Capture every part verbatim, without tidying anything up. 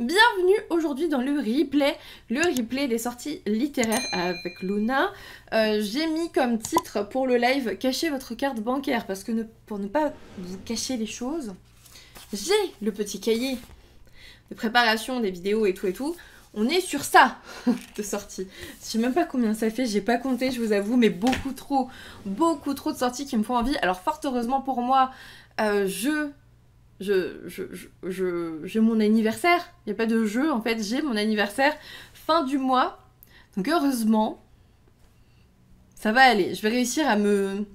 bienvenue aujourd'hui dans le replay, le replay des sorties littéraires avec Luna. Euh, j'ai mis comme titre pour le live « Cachez votre carte bancaire » parce que ne, pour ne pas vous cacher les choses, j'ai le petit cahier de préparation des vidéos et tout et tout. On est sur ça de sortie. Je sais même pas combien ça fait, j'ai pas compté, je vous avoue, mais beaucoup trop, beaucoup trop de sorties qui me font envie. Alors fort heureusement pour moi, euh, je, je, je, je, je, j'ai mon anniversaire. Il n'y a pas de jeu en fait, j'ai mon anniversaire fin du mois. Donc heureusement, ça va aller. Je vais réussir à me,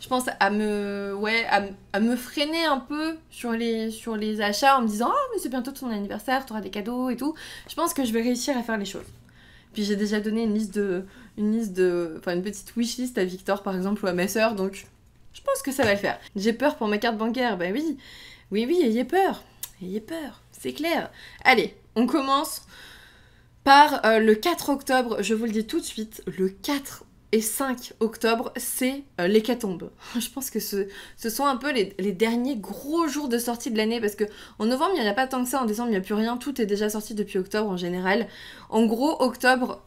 je pense à me, ouais, à, à me freiner un peu sur les, sur les achats en me disant « Ah, mais c'est bientôt ton anniversaire, tu auras des cadeaux et tout ». Je pense que je vais réussir à faire les choses. Puis j'ai déjà donné une liste de, une liste de, enfin une petite wishlist à Victor par exemple ou à ma sœur, donc je pense que ça va le faire. J'ai peur pour ma carte bancaire, bah oui, oui, oui, ayez peur, ayez peur, c'est clair. Allez, on commence par euh, le quatre octobre, je vous le dis tout de suite, le quatre et cinq octobre, c'est euh, l'hécatombe. Je pense que ce, ce sont un peu les, les derniers gros jours de sortie de l'année parce que en novembre, il n'y en a pas tant que ça, en décembre, il n'y a plus rien, tout est déjà sorti depuis octobre en général. En gros, octobre,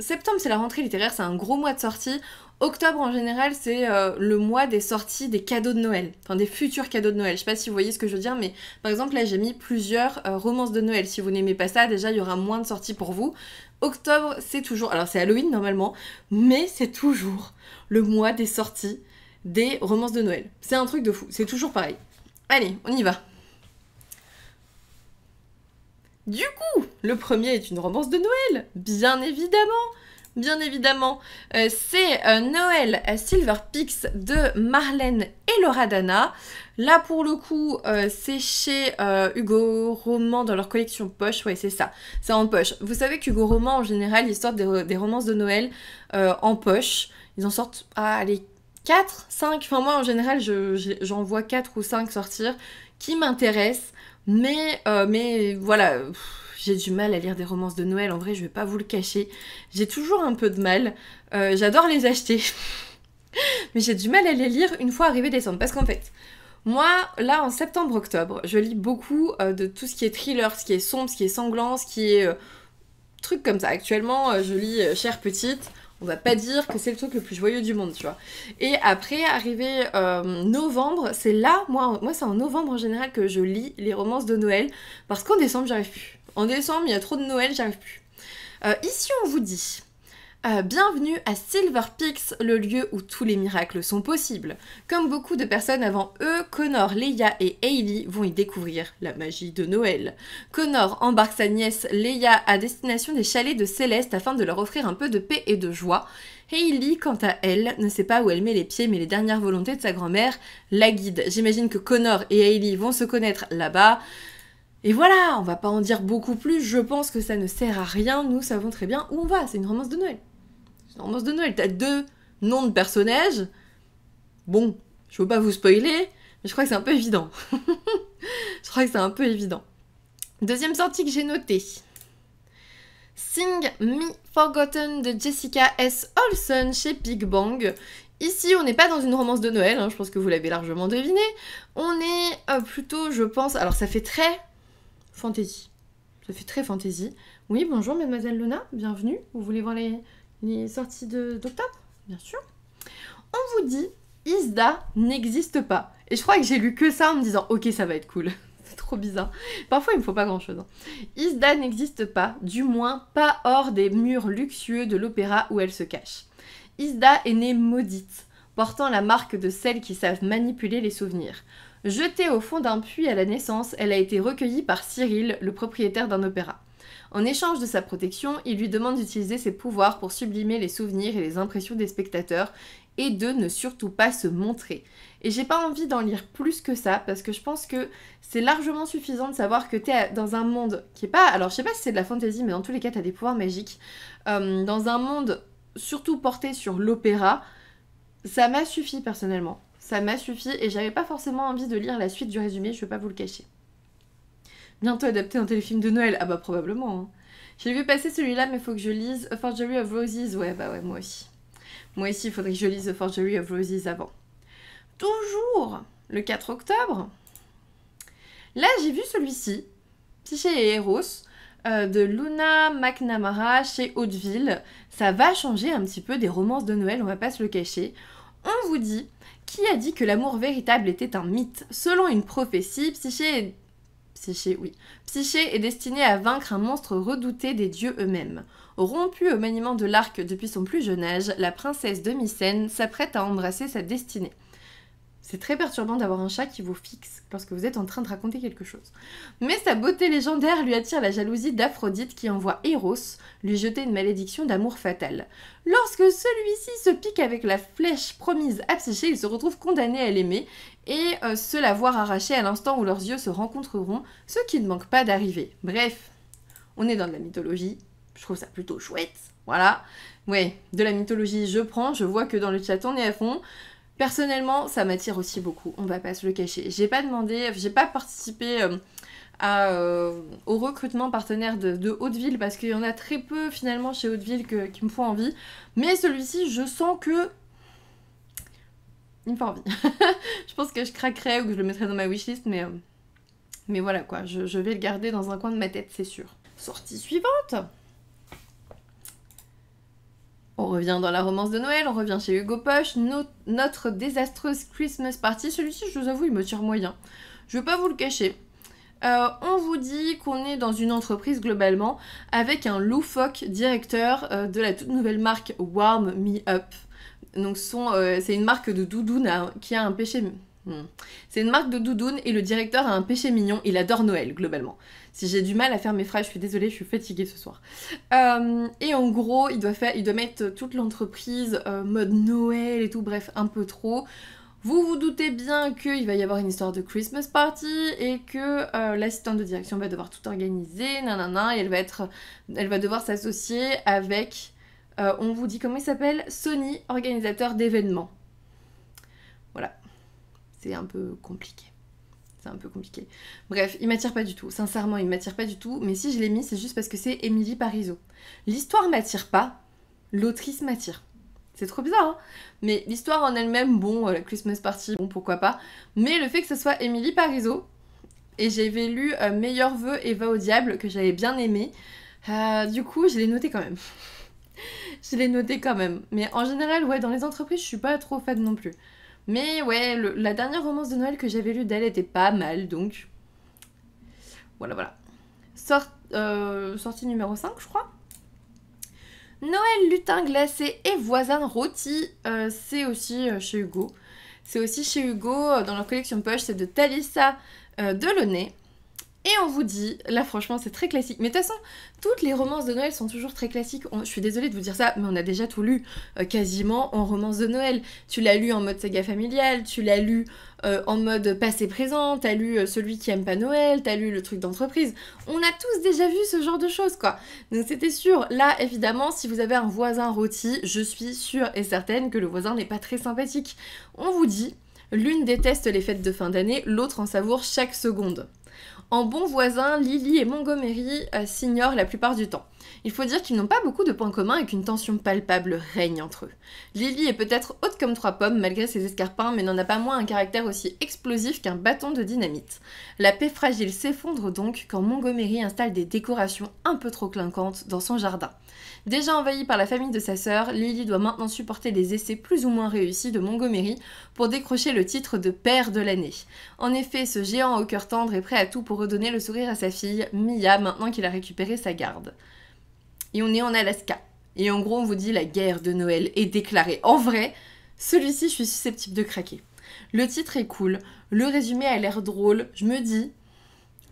septembre, c'est la rentrée littéraire, c'est un gros mois de sortie. Octobre, en général, c'est euh, le mois des sorties des cadeaux de Noël, enfin des futurs cadeaux de Noël. Je sais pas si vous voyez ce que je veux dire, mais par exemple, là, j'ai mis plusieurs euh, romances de Noël. Si vous n'aimez pas ça, déjà, il y aura moins de sorties pour vous. Octobre, c'est toujours... Alors, c'est Halloween, normalement, mais c'est toujours le mois des sorties des romances de Noël. C'est un truc de fou, c'est toujours pareil. Allez, on y va. Du coup, le premier est une romance de Noël, bien évidemment. Bien évidemment, euh, c'est euh, Noël à Silver Peaks de Marlène et Laura Dana. Là, pour le coup, euh, c'est chez euh, Hugo Roman dans leur collection Poche. Ouais, c'est ça, c'est en poche. Vous savez qu'Hugo Roman, en général, ils sortent des, des romances de Noël euh, en poche. Ils en sortent, ah, allez, quatre, cinq. Enfin, moi, en général, je, j'en vois quatre ou cinq sortir qui m'intéressent. Mais, euh, mais voilà... J'ai du mal à lire des romances de Noël, en vrai, je vais pas vous le cacher. J'ai toujours un peu de mal. Euh, J'adore les acheter. Mais j'ai du mal à les lire une fois arrivé décembre. Parce qu'en fait, moi, là, en septembre-octobre, je lis beaucoup euh, de tout ce qui est thriller, ce qui est sombre, ce qui est sanglant, ce qui est... Euh, truc comme ça. Actuellement, euh, je lis euh, Chère Petite. On va pas dire que c'est le truc le plus joyeux du monde, tu vois. Et après, arrivé euh, novembre, c'est là, moi, moi c'est en novembre en général que je lis les romances de Noël. Parce qu'en décembre, j'arrive plus. En décembre, il y a trop de Noël, j'arrive plus. Euh, ici, on vous dit euh, « Bienvenue à Silver Peaks, le lieu où tous les miracles sont possibles. Comme beaucoup de personnes avant eux, Connor, Leia et Hailey vont y découvrir la magie de Noël. Connor embarque sa nièce Leia à destination des chalets de Céleste afin de leur offrir un peu de paix et de joie. Hailey, quant à elle, ne sait pas où elle met les pieds, mais les dernières volontés de sa grand-mère la guident. » J'imagine que Connor et Hailey vont se connaître là-bas. Et voilà, on va pas en dire beaucoup plus, je pense que ça ne sert à rien, nous savons très bien où on va, c'est une romance de Noël. C'est une romance de Noël, t'as deux noms de personnages, bon, je veux pas vous spoiler, mais je crois que c'est un peu évident. Je crois que c'est un peu évident. Deuxième sortie que j'ai notée. Sing Me Forgotten de Jessica S. Olson chez Big Bang. Ici, on n'est pas dans une romance de Noël, hein, je pense que vous l'avez largement deviné. On est euh, plutôt, je pense, alors ça fait très... Fantasy. Ça fait très fantasy. Oui, bonjour mademoiselle Luna, bienvenue. Vous voulez voir les, les sorties d'octobre? Bien sûr. On vous dit, Isda n'existe pas. Et je crois que j'ai lu que ça en me disant, ok, ça va être cool. C'est trop bizarre. Parfois, il me faut pas grand-chose. Hein. Isda n'existe pas, du moins pas hors des murs luxueux de l'opéra où elle se cache. Isda est née maudite, portant la marque de celles qui savent manipuler les souvenirs. Jetée au fond d'un puits à la naissance, elle a été recueillie par Cyril, le propriétaire d'un opéra. En échange de sa protection, il lui demande d'utiliser ses pouvoirs pour sublimer les souvenirs et les impressions des spectateurs et de ne surtout pas se montrer. Et j'ai pas envie d'en lire plus que ça parce que je pense que c'est largement suffisant de savoir que t'es dans un monde qui est pas... Alors je sais pas si c'est de la fantasy, mais dans tous les cas t'as des pouvoirs magiques. Euh, dans un monde surtout porté sur l'opéra, ça m'a suffi personnellement. Ça m'a suffi et j'avais pas forcément envie de lire la suite du résumé, je vais pas vous le cacher. Bientôt adapté un téléfilm de Noël, ah bah probablement. Hein. J'ai vu passer celui-là mais faut que je lise A Forgery of Roses, ouais bah ouais moi aussi. Moi aussi il faudrait que je lise A Forgery of Roses avant. Toujours le quatre octobre, là j'ai vu celui-ci, Psyché et Eros euh, de Luna McNamara chez Hauteville. Ça va changer un petit peu des romances de Noël, on va pas se le cacher. On vous dit qui a dit que l'amour véritable était un mythe. Selon une prophétie, Psyché est... Psyché, oui. Psyché est destinée à vaincre un monstre redouté des dieux eux-mêmes. Rompue au maniement de l'arc depuis son plus jeune âge, la princesse de Mycène s'apprête à embrasser sa destinée. C'est très perturbant d'avoir un chat qui vous fixe lorsque vous êtes en train de raconter quelque chose. Mais sa beauté légendaire lui attire la jalousie d'Aphrodite qui envoie Eros lui jeter une malédiction d'amour fatale. Lorsque celui-ci se pique avec la flèche promise à Psyché, il se retrouve condamné à l'aimer et euh, se la voir arrachée à l'instant où leurs yeux se rencontreront, ce qui ne manque pas d'arriver. Bref, on est dans de la mythologie, je trouve ça plutôt chouette, voilà. Ouais, de la mythologie je prends, je vois que dans le chat on est à fond. Personnellement, ça m'attire aussi beaucoup, on va pas se le cacher. J'ai pas demandé, j'ai pas participé euh, à, euh, au recrutement partenaire de, de Hauteville parce qu'il y en a très peu finalement chez Hauteville que, qui me font envie. Mais celui-ci, je sens que... il me fait envie. Je pense que je craquerai ou que je le mettrai dans ma wishlist, mais, euh, mais voilà quoi, je, je vais le garder dans un coin de ma tête, c'est sûr. Sortie suivante! On revient dans la romance de Noël, on revient chez Hugo Poche, no notre désastreuse Christmas Party. Celui-ci, je vous avoue, il me tire moyen. Je vais pas vous le cacher. Euh, on vous dit qu'on est dans une entreprise globalement avec un loufoque directeur euh, de la toute nouvelle marque Warm Me Up. Donc euh, c'est une marque de doudoune à, qui a un péché... Hmm. C'est une marque de doudoune et le directeur a un péché mignon, il adore Noël globalement. Si j'ai du mal à faire mes phrases, je suis désolée, je suis fatiguée ce soir. Euh, et en gros, il doit, faire, il doit mettre toute l'entreprise euh, mode Noël et tout, bref, un peu trop. Vous vous doutez bien qu'il va y avoir une histoire de Christmas party et que euh, l'assistante de direction va devoir tout organiser, nanana, et elle va, être, elle va devoir s'associer avec, euh, on vous dit comment il s'appelle, Sony, organisateur d'événements. Voilà. C'est un peu compliqué. C'est un peu compliqué. Bref, il m'attire pas du tout. Sincèrement, il m'attire pas du tout. Mais si je l'ai mis, c'est juste parce que c'est Emilie Parisot. L'histoire m'attire pas. L'autrice m'attire. C'est trop bizarre, hein? Mais l'histoire en elle-même, bon, la Christmas Party, bon, pourquoi pas. Mais le fait que ce soit Emilie Parisot, et j'avais lu euh, Meilleurs vœux et va au diable, que j'avais bien aimé, euh, du coup, je l'ai noté quand même. Je l'ai noté quand même. Mais en général, ouais, dans les entreprises, je suis pas trop fan non plus. Mais ouais, le, la dernière romance de Noël que j'avais lue d'elle était pas mal, donc... Voilà, voilà. Sort, euh, sortie numéro cinq, je crois. Noël, lutin glacé et voisin rôti, euh, c'est aussi euh, chez Hugo. C'est aussi chez Hugo, euh, dans leur collection poche, c'est de Thalissa euh, Delaunay. Et on vous dit, là franchement c'est très classique, mais de toute façon, toutes les romances de Noël sont toujours très classiques. On, je suis désolée de vous dire ça, mais on a déjà tout lu, euh, quasiment, en romance de Noël. Tu l'as lu en mode saga familiale, tu l'as lu euh, en mode passé-présent, t'as lu euh, celui qui aime pas Noël, t'as lu le truc d'entreprise. On a tous déjà vu ce genre de choses, quoi. Donc c'était sûr, là évidemment, si vous avez un voisin rôti, je suis sûre et certaine que le voisin n'est pas très sympathique. On vous dit, l'une déteste les fêtes de fin d'année, l'autre en savoure chaque seconde. En bon voisin, Lily et Montgomery euh, s'ignorent la plupart du temps. Il faut dire qu'ils n'ont pas beaucoup de points communs et qu'une tension palpable règne entre eux. Lily est peut-être haute comme trois pommes malgré ses escarpins, mais n'en a pas moins un caractère aussi explosif qu'un bâton de dynamite. La paix fragile s'effondre donc quand Montgomery installe des décorations un peu trop clinquantes dans son jardin. Déjà envahie par la famille de sa sœur, Lily doit maintenant supporter les essais plus ou moins réussis de Montgomery pour décrocher le titre de père de l'année. En effet, ce géant au cœur tendre est prêt à tout pour redonner le sourire à sa fille, Mia, maintenant qu'il a récupéré sa garde. Et on est en Alaska. Et en gros, on vous dit la guerre de Noël est déclarée. En vrai, celui-ci, je suis susceptible de craquer. Le titre est cool, le résumé a l'air drôle, je me dis...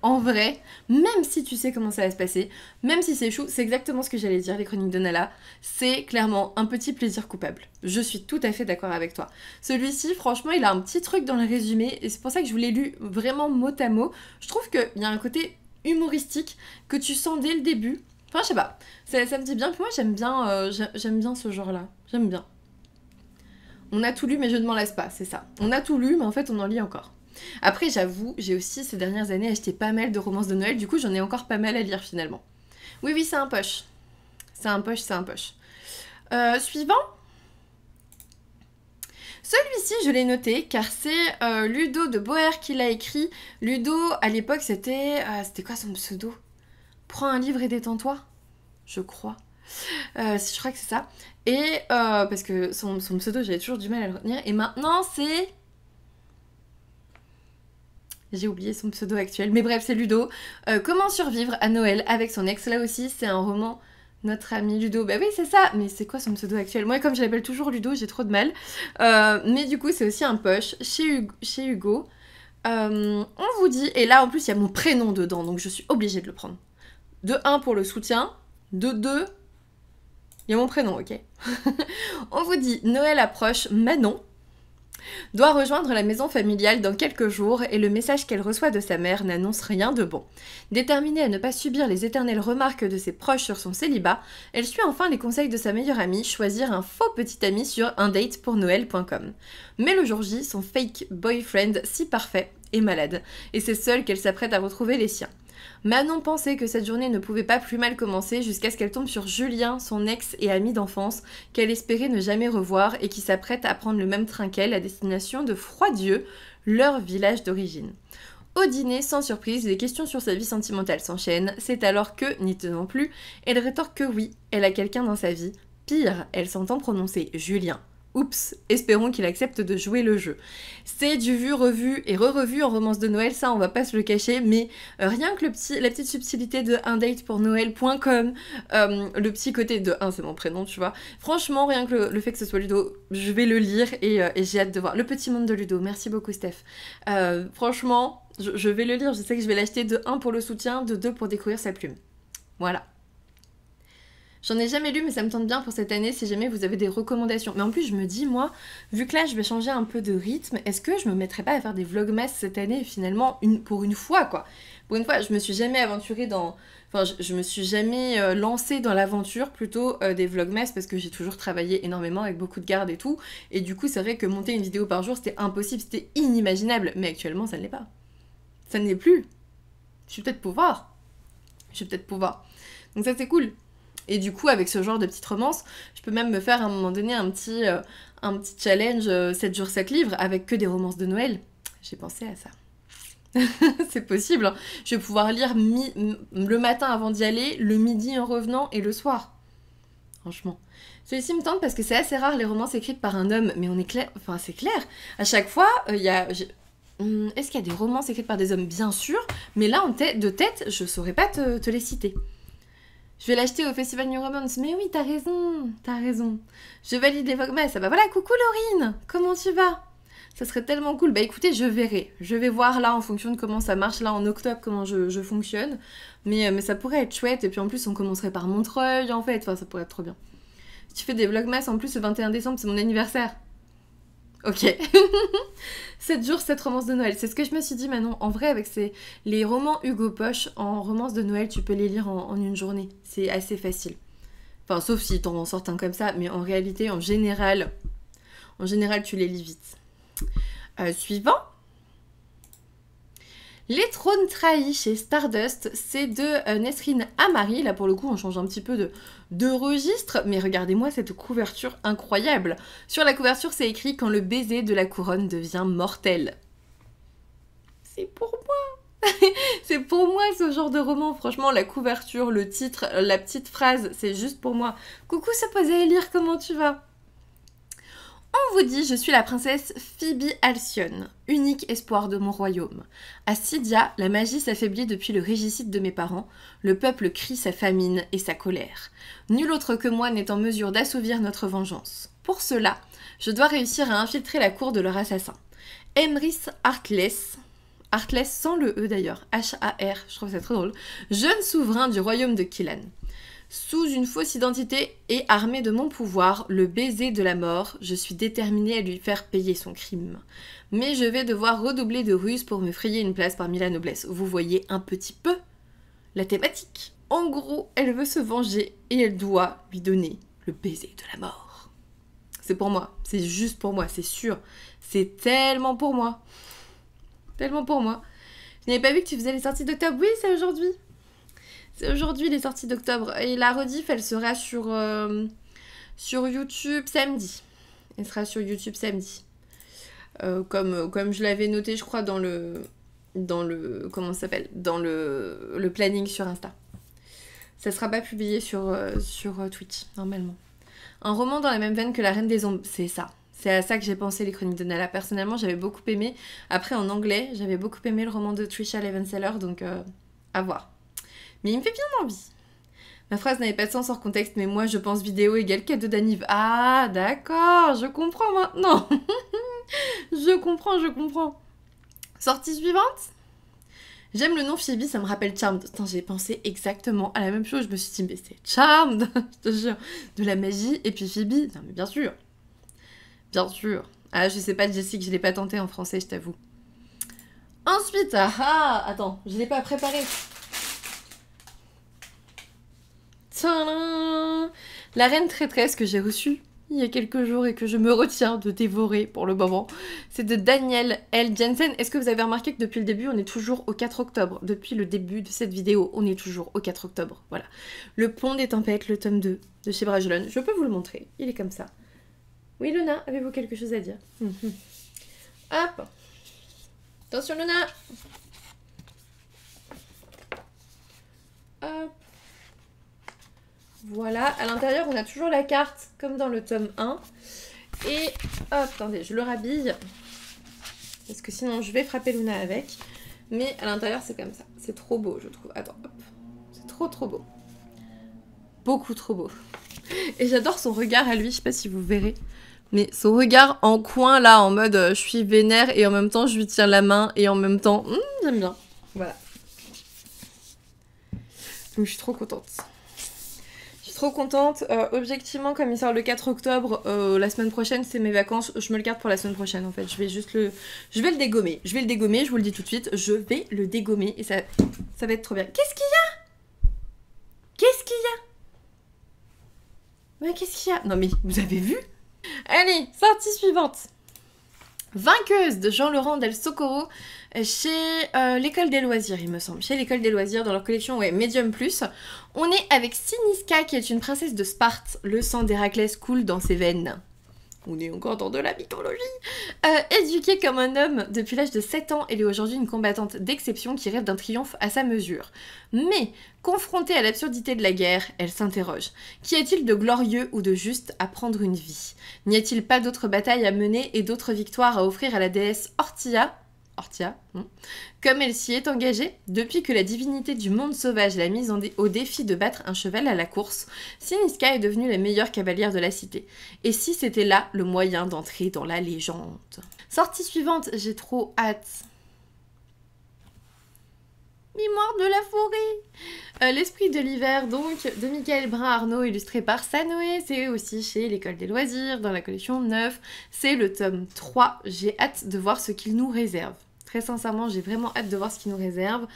En vrai, même si tu sais comment ça va se passer, même si c'est chou, c'est exactement ce que j'allais dire, les chroniques de Nala, c'est clairement un petit plaisir coupable. Je suis tout à fait d'accord avec toi. Celui-ci, franchement, il a un petit truc dans le résumé, et c'est pour ça que je vous l'ai lu vraiment mot à mot. Je trouve qu'il y a un côté humoristique que tu sens dès le début. Enfin, je sais pas, ça, ça me dit bien, puis moi j'aime bien, euh, j'aime bien ce genre-là, j'aime bien. On a tout lu, mais je ne m'en lasse pas, c'est ça. On a tout lu, mais en fait, on en lit encore. Après, j'avoue, j'ai aussi ces dernières années acheté pas mal de romances de Noël, du coup j'en ai encore pas mal à lire finalement. Oui, oui, c'est un poche. C'est un poche, c'est un poche. Euh, suivant. Celui-ci, je l'ai noté car c'est euh, Ludo de Boer qui l'a écrit. Ludo, à l'époque, c'était... Euh, c'était quoi son pseudo? Prends un livre et détends-toi, je crois. Euh, je crois que c'est ça. Et euh, parce que son, son pseudo, j'avais toujours du mal à le retenir. Et maintenant, c'est... J'ai oublié son pseudo actuel. Mais bref, c'est Ludo. Euh, Comment survivre à Noël avec son ex. Là aussi, c'est un roman... Notre ami Ludo, bah oui c'est ça, mais c'est quoi son pseudo actuel? Moi comme je l'appelle toujours Ludo, j'ai trop de mal. Euh, mais du coup c'est aussi un poche chez Hugo. Chez Hugo. Euh, on vous dit, et là en plus il y a mon prénom dedans, donc je suis obligée de le prendre. De un pour le soutien, de deux, il y a mon prénom, ok. On vous dit, Noël approche, Manon doit rejoindre la maison familiale dans quelques jours et le message qu'elle reçoit de sa mère n'annonce rien de bon. Déterminée à ne pas subir les éternelles remarques de ses proches sur son célibat, elle suit enfin les conseils de sa meilleure amie, choisir un faux petit ami sur un date pour noël point com. Mais le jour J, son fake boyfriend si parfait est malade et c'est seule qu'elle s'apprête à retrouver les siens. Manon pensait que cette journée ne pouvait pas plus mal commencer jusqu'à ce qu'elle tombe sur Julien, son ex et ami d'enfance, qu'elle espérait ne jamais revoir et qui s'apprête à prendre le même train qu'elle à destination de Froidieu, leur village d'origine. Au dîner, sans surprise, les questions sur sa vie sentimentale s'enchaînent, c'est alors que, n'y tenant plus, elle rétorque que oui, elle a quelqu'un dans sa vie. Pire, elle s'entend prononcer Julien. Oups, espérons qu'il accepte de jouer le jeu. C'est du vu, revu et re-revu en romance de Noël, ça on va pas se le cacher, mais rien que le petit, la petite subtilité de un date pour noël point com, euh, le petit côté de un, c'est mon prénom, tu vois. Franchement, rien que le, le fait que ce soit Ludo, je vais le lire et, euh, et j'ai hâte de voir. Le petit monde de Ludo, merci beaucoup Steph. Euh, franchement, je, je vais le lire, je sais que je vais l'acheter de un pour le soutien, de deux pour découvrir sa plume. Voilà. J'en ai jamais lu mais ça me tente bien pour cette année si jamais vous avez des recommandations. Mais en plus je me dis moi, vu que là je vais changer un peu de rythme, est-ce que je me mettrais pas à faire des vlogmas cette année finalement une, pour une fois quoi. Pour une fois je me suis jamais aventurée dans... Enfin je, je me suis jamais euh, lancée dans l'aventure plutôt euh, des vlogmas parce que j'ai toujours travaillé énormément avec beaucoup de garde et tout. Et du coup c'est vrai que monter une vidéo par jour c'était impossible, c'était inimaginable. Mais actuellement ça ne l'est pas. Ça ne l'est plus. Je vais peut-être pouvoir. Je vais peut-être pouvoir. Donc ça c'est cool. Et du coup, avec ce genre de petite romance, je peux même me faire à un moment donné un petit, euh, un petit challenge euh, sept jours sept livres avec que des romances de Noël. J'ai pensé à ça. C'est possible, hein. Je vais pouvoir lire mi le matin avant d'y aller, le midi en revenant et le soir. Franchement. Celui-ci me tente parce que c'est assez rare les romances écrites par un homme, mais on est clair, enfin c'est clair. À chaque fois, il euh, y a... Hum, est-ce qu'il y a des romances écrites par des hommes? Bien sûr, mais là en tête, de tête, je saurais pas te, te les citer. Je vais l'acheter au Festival New Romance. Mais oui, t'as raison, t'as raison. Je valide les vlogmas. Ça va, voilà, coucou Laurine, comment tu vas? Ça serait tellement cool. Bah écoutez, je verrai. Je vais voir là en fonction de comment ça marche, là en octobre, comment je, je fonctionne. Mais, mais ça pourrait être chouette. Et puis en plus, on commencerait par Montreuil en fait. Enfin, ça pourrait être trop bien. Si tu fais des vlogmas, en plus, le vingt et un décembre, c'est mon anniversaire. Ok. sept jours, sept romances de Noël. C'est ce que je me suis dit, Manon. En vrai, avec ces... les romans Hugo Poche, en romances de Noël, tu peux les lire en, en une journée. C'est assez facile. Enfin, sauf si t'en sortes un comme ça. Mais en réalité, en général, en général, tu les lis vite. Euh, suivant. Les trônes trahis chez Stardust, c'est de Nesrine Amari. Là, pour le coup, on change un petit peu de, de registre. Mais regardez-moi cette couverture incroyable. Sur la couverture, c'est écrit « Quand le baiser de la couronne devient mortel ». C'est pour moi. C'est pour moi ce genre de roman. Franchement, la couverture, le titre, la petite phrase, c'est juste pour moi. Coucou, ça pose à lire, comment tu vas ? On vous dit, je suis la princesse Phoebe Alcyone, unique espoir de mon royaume. À Cydia, la magie s'affaiblit depuis le régicide de mes parents, le peuple crie sa famine et sa colère. Nul autre que moi n'est en mesure d'assouvir notre vengeance. Pour cela, je dois réussir à infiltrer la cour de leur assassin. Emrys Heartless, Heartless sans le E d'ailleurs, H A R, je trouve ça très drôle, jeune souverain du royaume de Killan. Sous une fausse identité et armée de mon pouvoir, le baiser de la mort, je suis déterminée à lui faire payer son crime. Mais je vais devoir redoubler de ruses pour me frayer une place parmi la noblesse. Vous voyez un petit peu la thématique. En gros, elle veut se venger et elle doit lui donner le baiser de la mort. C'est pour moi, c'est juste pour moi, c'est sûr. C'est tellement pour moi. Tellement pour moi. Je n'avais pas vu que tu faisais les sorties d'octobre. Oui, c'est aujourd'hui. Aujourd'hui, les sorties d'octobre. Et la rediff, elle sera sur, euh, sur YouTube samedi. Elle sera sur YouTube samedi. euh, comme, comme je l'avais noté, je crois, dans le... dans le... comment ça s'appelle ? Dans le, le planning sur Insta. Ça sera pas publié sur, euh, sur euh, Twitch, normalement. Un roman dans la même veine que La Reine des Ombres, c'est ça. C'est à ça que j'ai pensé les Chroniques de Nala. Personnellement, j'avais beaucoup aimé. Après, en anglais, j'avais beaucoup aimé le roman de Trisha Levenseller, donc euh, à voir. Mais il me fait bien envie. Ma phrase n'avait pas de sens hors contexte, mais moi, je pense vidéo égale quête de Daniv. Ah, d'accord, je comprends maintenant. Je comprends, je comprends. Sortie suivante. J'aime le nom Phoebe, ça me rappelle Charmed. Putain, j'ai pensé exactement à la même chose. Je me suis dit, mais c'est Charmed, je te jure. De la magie, et puis Phoebe. Non, mais bien sûr. Bien sûr. Ah, je sais pas, Jessica, je l'ai pas tenté en français, je t'avoue. Ensuite, ah ah, attends, je l'ai pas préparé. Tadam ! La Reine Traîtresse que j'ai reçue il y a quelques jours et que je me retiens de dévorer pour le moment, c'est de Daniel L. Jensen. Est-ce que vous avez remarqué que depuis le début, on est toujours au quatre octobre? Depuis le début de cette vidéo, on est toujours au quatre octobre. Voilà. Le Pont des Tempêtes, le tome deux de chez Bragelonne. Je peux vous le montrer, il est comme ça. Oui, Luna, avez-vous quelque chose à dire? Mm-hmm. Hop. Attention, Luna. Hop. Voilà, à l'intérieur, on a toujours la carte, comme dans le tome un. Et, hop, attendez, je le rhabille. Parce que sinon, je vais frapper Luna avec. Mais à l'intérieur, c'est comme ça. C'est trop beau, je trouve. Attends, hop. C'est trop, trop beau. Beaucoup trop beau. Et j'adore son regard à lui, je sais pas si vous verrez. Mais son regard en coin, là, en mode euh, je suis vénère et en même temps je lui tiens la main et en même temps, hmm, j'aime bien. Voilà. Donc je suis trop contente. Je suis trop contente. Euh, objectivement, comme il sort le quatre octobre, euh, la semaine prochaine, c'est mes vacances. Je me le garde pour la semaine prochaine, en fait. Je vais juste le... Je vais le dégommer. Je vais le dégommer, je vous le dis tout de suite. Je vais le dégommer et ça, ça va être trop bien. Qu'est-ce qu'il y a? Qu'est-ce qu'il y a? Mais qu'est-ce qu'il y a? Non mais, vous avez vu? Allez, sortie suivante. Vainqueuse de Jean-Laurent Del Socorro chez euh, l'École des Loisirs, il me semble. Chez l'École des Loisirs, dans leur collection, ouais, Medium Plus. On est avec Siniska, qui est une princesse de Sparte. Le sang d'Héraclès coule dans ses veines. On est encore dans de la mythologie. euh, Éduquée comme un homme depuis l'âge de sept ans, elle est aujourd'hui une combattante d'exception qui rêve d'un triomphe à sa mesure. Mais, confrontée à l'absurdité de la guerre, elle s'interroge. Qu'y a-t-il de glorieux ou de juste à prendre une vie? N'y a-t-il pas d'autres batailles à mener et d'autres victoires à offrir à la déesse Ortia? Ortia, hein, comme elle s'y est engagée, depuis que la divinité du monde sauvage l'a mise en dé au défi de battre un cheval à la course, Siniska est devenue la meilleure cavalière de la cité. Et si c'était là le moyen d'entrer dans la légende? Sortie suivante, j'ai trop hâte. Mémoire de la forêt. euh, L'esprit de l'hiver, donc, de Michael Brun-Arnaud, illustré par Sanoé. C'est aussi chez l'École des Loisirs, dans la collection neuf. C'est le tome trois. J'ai hâte de voir ce qu'il nous réserve. Très sincèrement, j'ai vraiment hâte de voir ce qu'il nous réserve.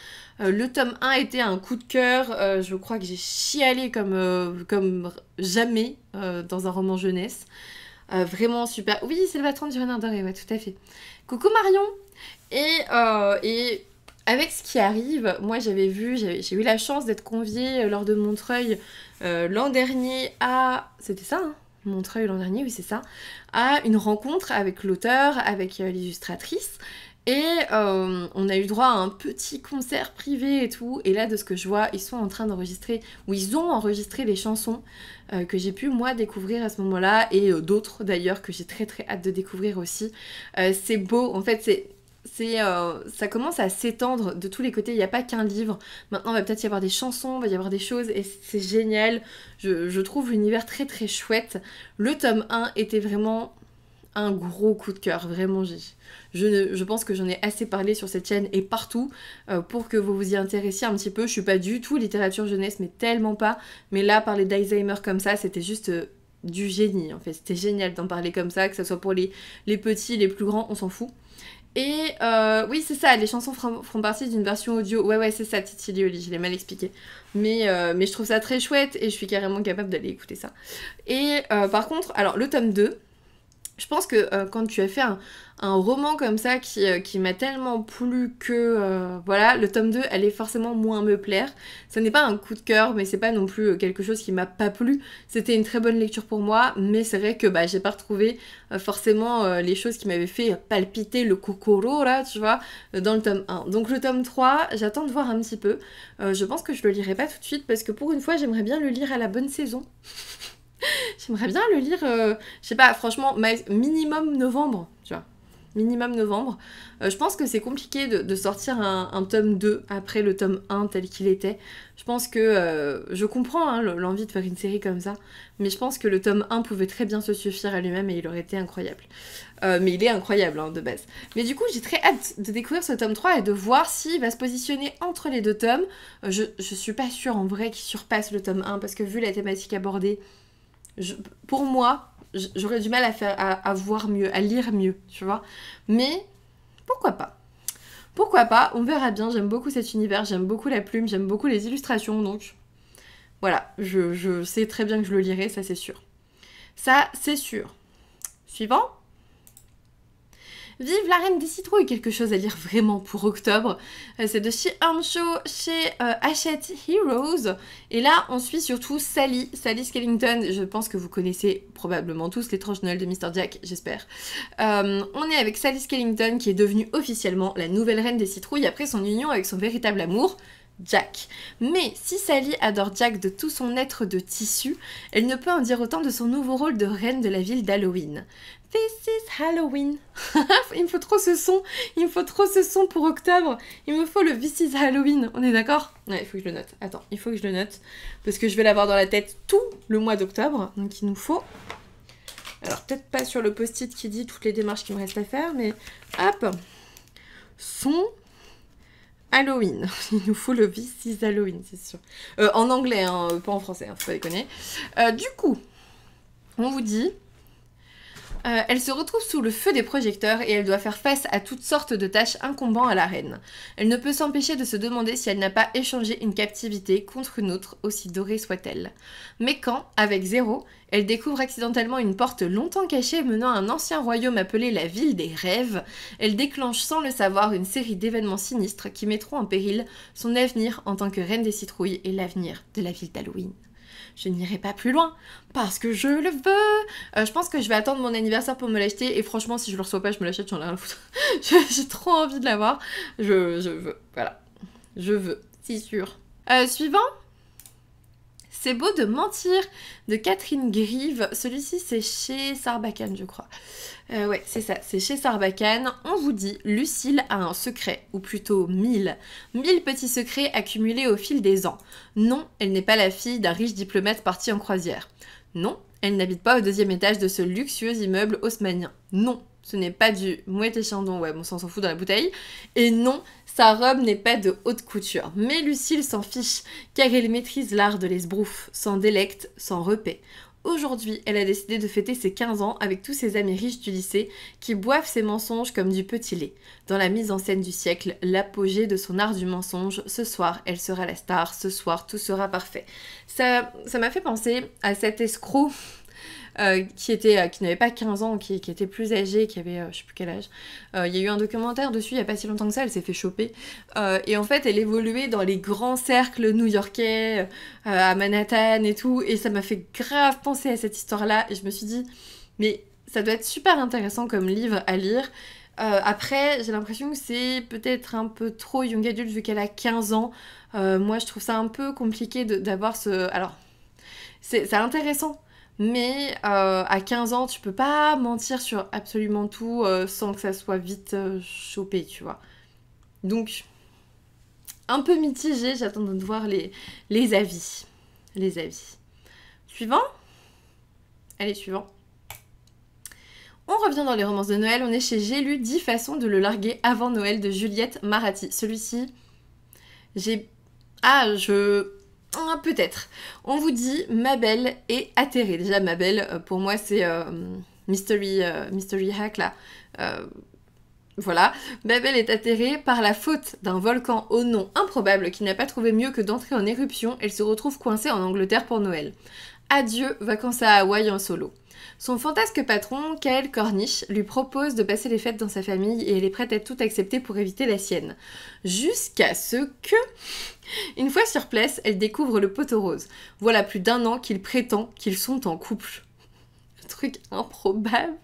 Euh, le tome un était un coup de cœur. Euh, je crois que j'ai chialé comme, euh, comme jamais euh, dans un roman jeunesse. Euh, vraiment super. Oui, c'est le patron du renard doré, ouais, tout à fait. Coucou Marion. Et... Euh, et... Avec ce qui arrive, moi j'avais vu, j'ai eu la chance d'être conviée lors de Montreuil euh, l'an dernier à... C'était ça, hein, Montreuil l'an dernier, oui c'est ça. À une rencontre avec l'auteur, avec euh, l'illustratrice. Et euh, on a eu droit à un petit concert privé et tout. Et là, de ce que je vois, ils sont en train d'enregistrer... Ou ils ont enregistré les chansons euh, que j'ai pu, moi, découvrir à ce moment-là. Et euh, d'autres, d'ailleurs, que j'ai très très hâte de découvrir aussi. Euh, c'est beau, en fait, c'est... Euh, ça commence à s'étendre de tous les côtés, il n'y a pas qu'un livre. Maintenant, il va peut-être y avoir des chansons, il va y avoir des choses, et c'est génial. Je, je trouve l'univers très très chouette. Le tome un était vraiment un gros coup de cœur, vraiment. Je, je pense que j'en ai assez parlé sur cette chaîne et partout euh, pour que vous vous y intéressiez un petit peu. Je suis pas du tout littérature jeunesse, mais tellement pas. Mais là, parler d'Alzheimer comme ça, c'était juste... Euh, du génie, en fait. C'était génial d'en parler comme ça, que ce soit pour les, les petits, les plus grands, on s'en fout. Et euh, oui, c'est ça, les chansons feront, feront partie d'une version audio. Ouais, ouais, c'est ça, Titi Lioli, je l'ai mal expliqué. Mais, euh, mais je trouve ça très chouette et je suis carrément capable d'aller écouter ça. Et euh, par contre, alors, le tome deux, Je pense que euh, quand tu as fait un, un roman comme ça qui, euh, qui m'a tellement plu que euh, voilà, le tome deux allait forcément moins me plaire. Ce n'est pas un coup de cœur, mais c'est pas non plus quelque chose qui m'a pas plu. C'était une très bonne lecture pour moi, mais c'est vrai que bah, j'ai pas retrouvé euh, forcément euh, les choses qui m'avaient fait palpiter le kokoro là, tu vois, dans le tome un. Donc le tome trois, j'attends de voir un petit peu. Euh, je pense que je le lirai pas tout de suite parce que pour une fois, j'aimerais bien le lire à la bonne saison. J'aimerais bien le lire, euh, je sais pas, franchement, minimum novembre, tu vois, minimum novembre. Euh, je pense que c'est compliqué de, de sortir un, un tome deux après le tome un tel qu'il était. Je pense que, euh, je comprends hein, l'envie de faire une série comme ça, mais je pense que le tome un pouvait très bien se suffire à lui-même et il aurait été incroyable. Euh, mais il est incroyable hein, de base. Mais du coup, j'ai très hâte de découvrir ce tome trois et de voir s'il va se positionner entre les deux tomes. Euh, je, je suis pas sûre en vrai qu'il surpasse le tome un parce que vu la thématique abordée, Je, pour moi, j'aurais du mal à, faire, à, à voir mieux, à lire mieux, tu vois. Mais pourquoi pas? Pourquoi pas? On verra bien. J'aime beaucoup cet univers, j'aime beaucoup la plume, j'aime beaucoup les illustrations. Donc voilà, je, je sais très bien que je le lirai, ça c'est sûr. Ça c'est sûr. Suivant. Vive la Reine des Citrouilles, quelque chose à lire vraiment pour octobre. Euh, c'est de Shi-Eun Cho chez euh, Hachette Heroes. Et là, on suit surtout Sally, Sally Skellington. Je pense que vous connaissez probablement tous l'étrange Noël de Mister Jack, j'espère. Euh, on est avec Sally Skellington qui est devenue officiellement la nouvelle Reine des Citrouilles après son union avec son véritable amour, Jack. Mais si Sally adore Jack de tout son être de tissu, elle ne peut en dire autant de son nouveau rôle de reine de la ville d'Halloween. This is Halloween. Il me faut trop ce son, il me faut trop ce son pour octobre. Il me faut le This is Halloween, on est d'accord? Ouais, il faut que je le note. Attends, il faut que je le note parce que je vais l'avoir dans la tête tout le mois d'octobre. Donc il nous faut... Alors peut-être pas sur le post-it qui dit toutes les démarches qu'il me reste à faire, mais hop, son... Halloween. Il nous faut le This is Halloween, c'est sûr. Euh, en anglais, hein, pas en français, hein, faut pas déconner. Euh, du coup, on vous dit... Euh, elle se retrouve sous le feu des projecteurs et elle doit faire face à toutes sortes de tâches incombant à la reine. Elle ne peut s'empêcher de se demander si elle n'a pas échangé une captivité contre une autre, aussi dorée soit-elle. Mais quand, avec Zéro, elle découvre accidentellement une porte longtemps cachée menant à un ancien royaume appelé la Ville des Rêves, elle déclenche sans le savoir une série d'événements sinistres qui mettront en péril son avenir en tant que reine des citrouilles et l'avenir de la ville d'Halloween. Je n'irai pas plus loin, parce que je le veux. Euh, je pense que je vais attendre mon anniversaire pour me l'acheter, et franchement, si je le reçois pas, je me l'achète, j'en ai rien à foutre. J'ai trop envie de l'avoir. Je, je veux, voilà. Je veux, c'est sûr. Euh, suivant. C'est beau de mentir, de Catherine Grieve. Celui-ci, c'est chez Sarbacane, je crois. Euh, ouais, c'est ça, c'est chez Sarbacane. On vous dit, Lucille a un secret, ou plutôt mille. Mille petits secrets accumulés au fil des ans. Non, elle n'est pas la fille d'un riche diplomate parti en croisière. Non, elle n'habite pas au deuxième étage de ce luxueux immeuble haussmannien. Non, ce n'est pas du mouette et chandon, ouais, bon, on s'en fout dans la bouteille. Et non, sa robe n'est pas de haute couture, mais Lucille s'en fiche, car elle maîtrise l'art de l'esbrouf, sans délecte, sans repaix. Aujourd'hui, elle a décidé de fêter ses quinze ans avec tous ses amis riches du lycée qui boivent ses mensonges comme du petit lait. Dans la mise en scène du siècle, l'apogée de son art du mensonge, ce soir, elle sera la star, ce soir, tout sera parfait. Ça, ça m'a fait penser à cet escroc... Euh, qui était, euh, qui n'avait pas quinze ans, qui, qui était plus âgé, qui avait euh, je sais plus quel âge. Il euh, y a eu un documentaire dessus il n'y a pas si longtemps que ça, elle s'est fait choper. Euh, et en fait, elle évoluait dans les grands cercles new-yorkais, euh, à Manhattan et tout. Et ça m'a fait grave penser à cette histoire-là. Et je me suis dit, mais ça doit être super intéressant comme livre à lire. Euh, après, j'ai l'impression que c'est peut-être un peu trop young adulte vu qu'elle a quinze ans. Euh, moi, je trouve ça un peu compliqué d'avoir ce... Alors, c'est intéressant. Mais euh, à quinze ans, tu peux pas mentir sur absolument tout euh, sans que ça soit vite euh, chopé, tu vois. Donc, un peu mitigé, j'attends de voir les, les avis. Les avis. Suivant. Allez, suivant. On revient dans les romances de Noël, on est chez J'ai lu dix façons de le larguer avant Noël de Juliette Maratti. Celui-ci, j'ai... Ah, je... Ah, peut-être. On vous dit Mabel est atterrée. Déjà, Mabel, pour moi, c'est euh, mystery, euh, mystery hack, là. Euh, voilà. Mabel est atterrée par la faute d'un volcan au nom improbable qui n'a pas trouvé mieux que d'entrer en éruption. Elle se retrouve coincée en Angleterre pour Noël. Adieu, vacances à Hawaï en solo. Son fantasque patron, Kaël Corniche, lui propose de passer les fêtes dans sa famille et elle est prête à tout accepter pour éviter la sienne. Jusqu'à ce que... Une fois sur place, elle découvre le poteau rose. Voilà plus d'un an qu'il prétend qu'ils sont en couple. Un truc improbable.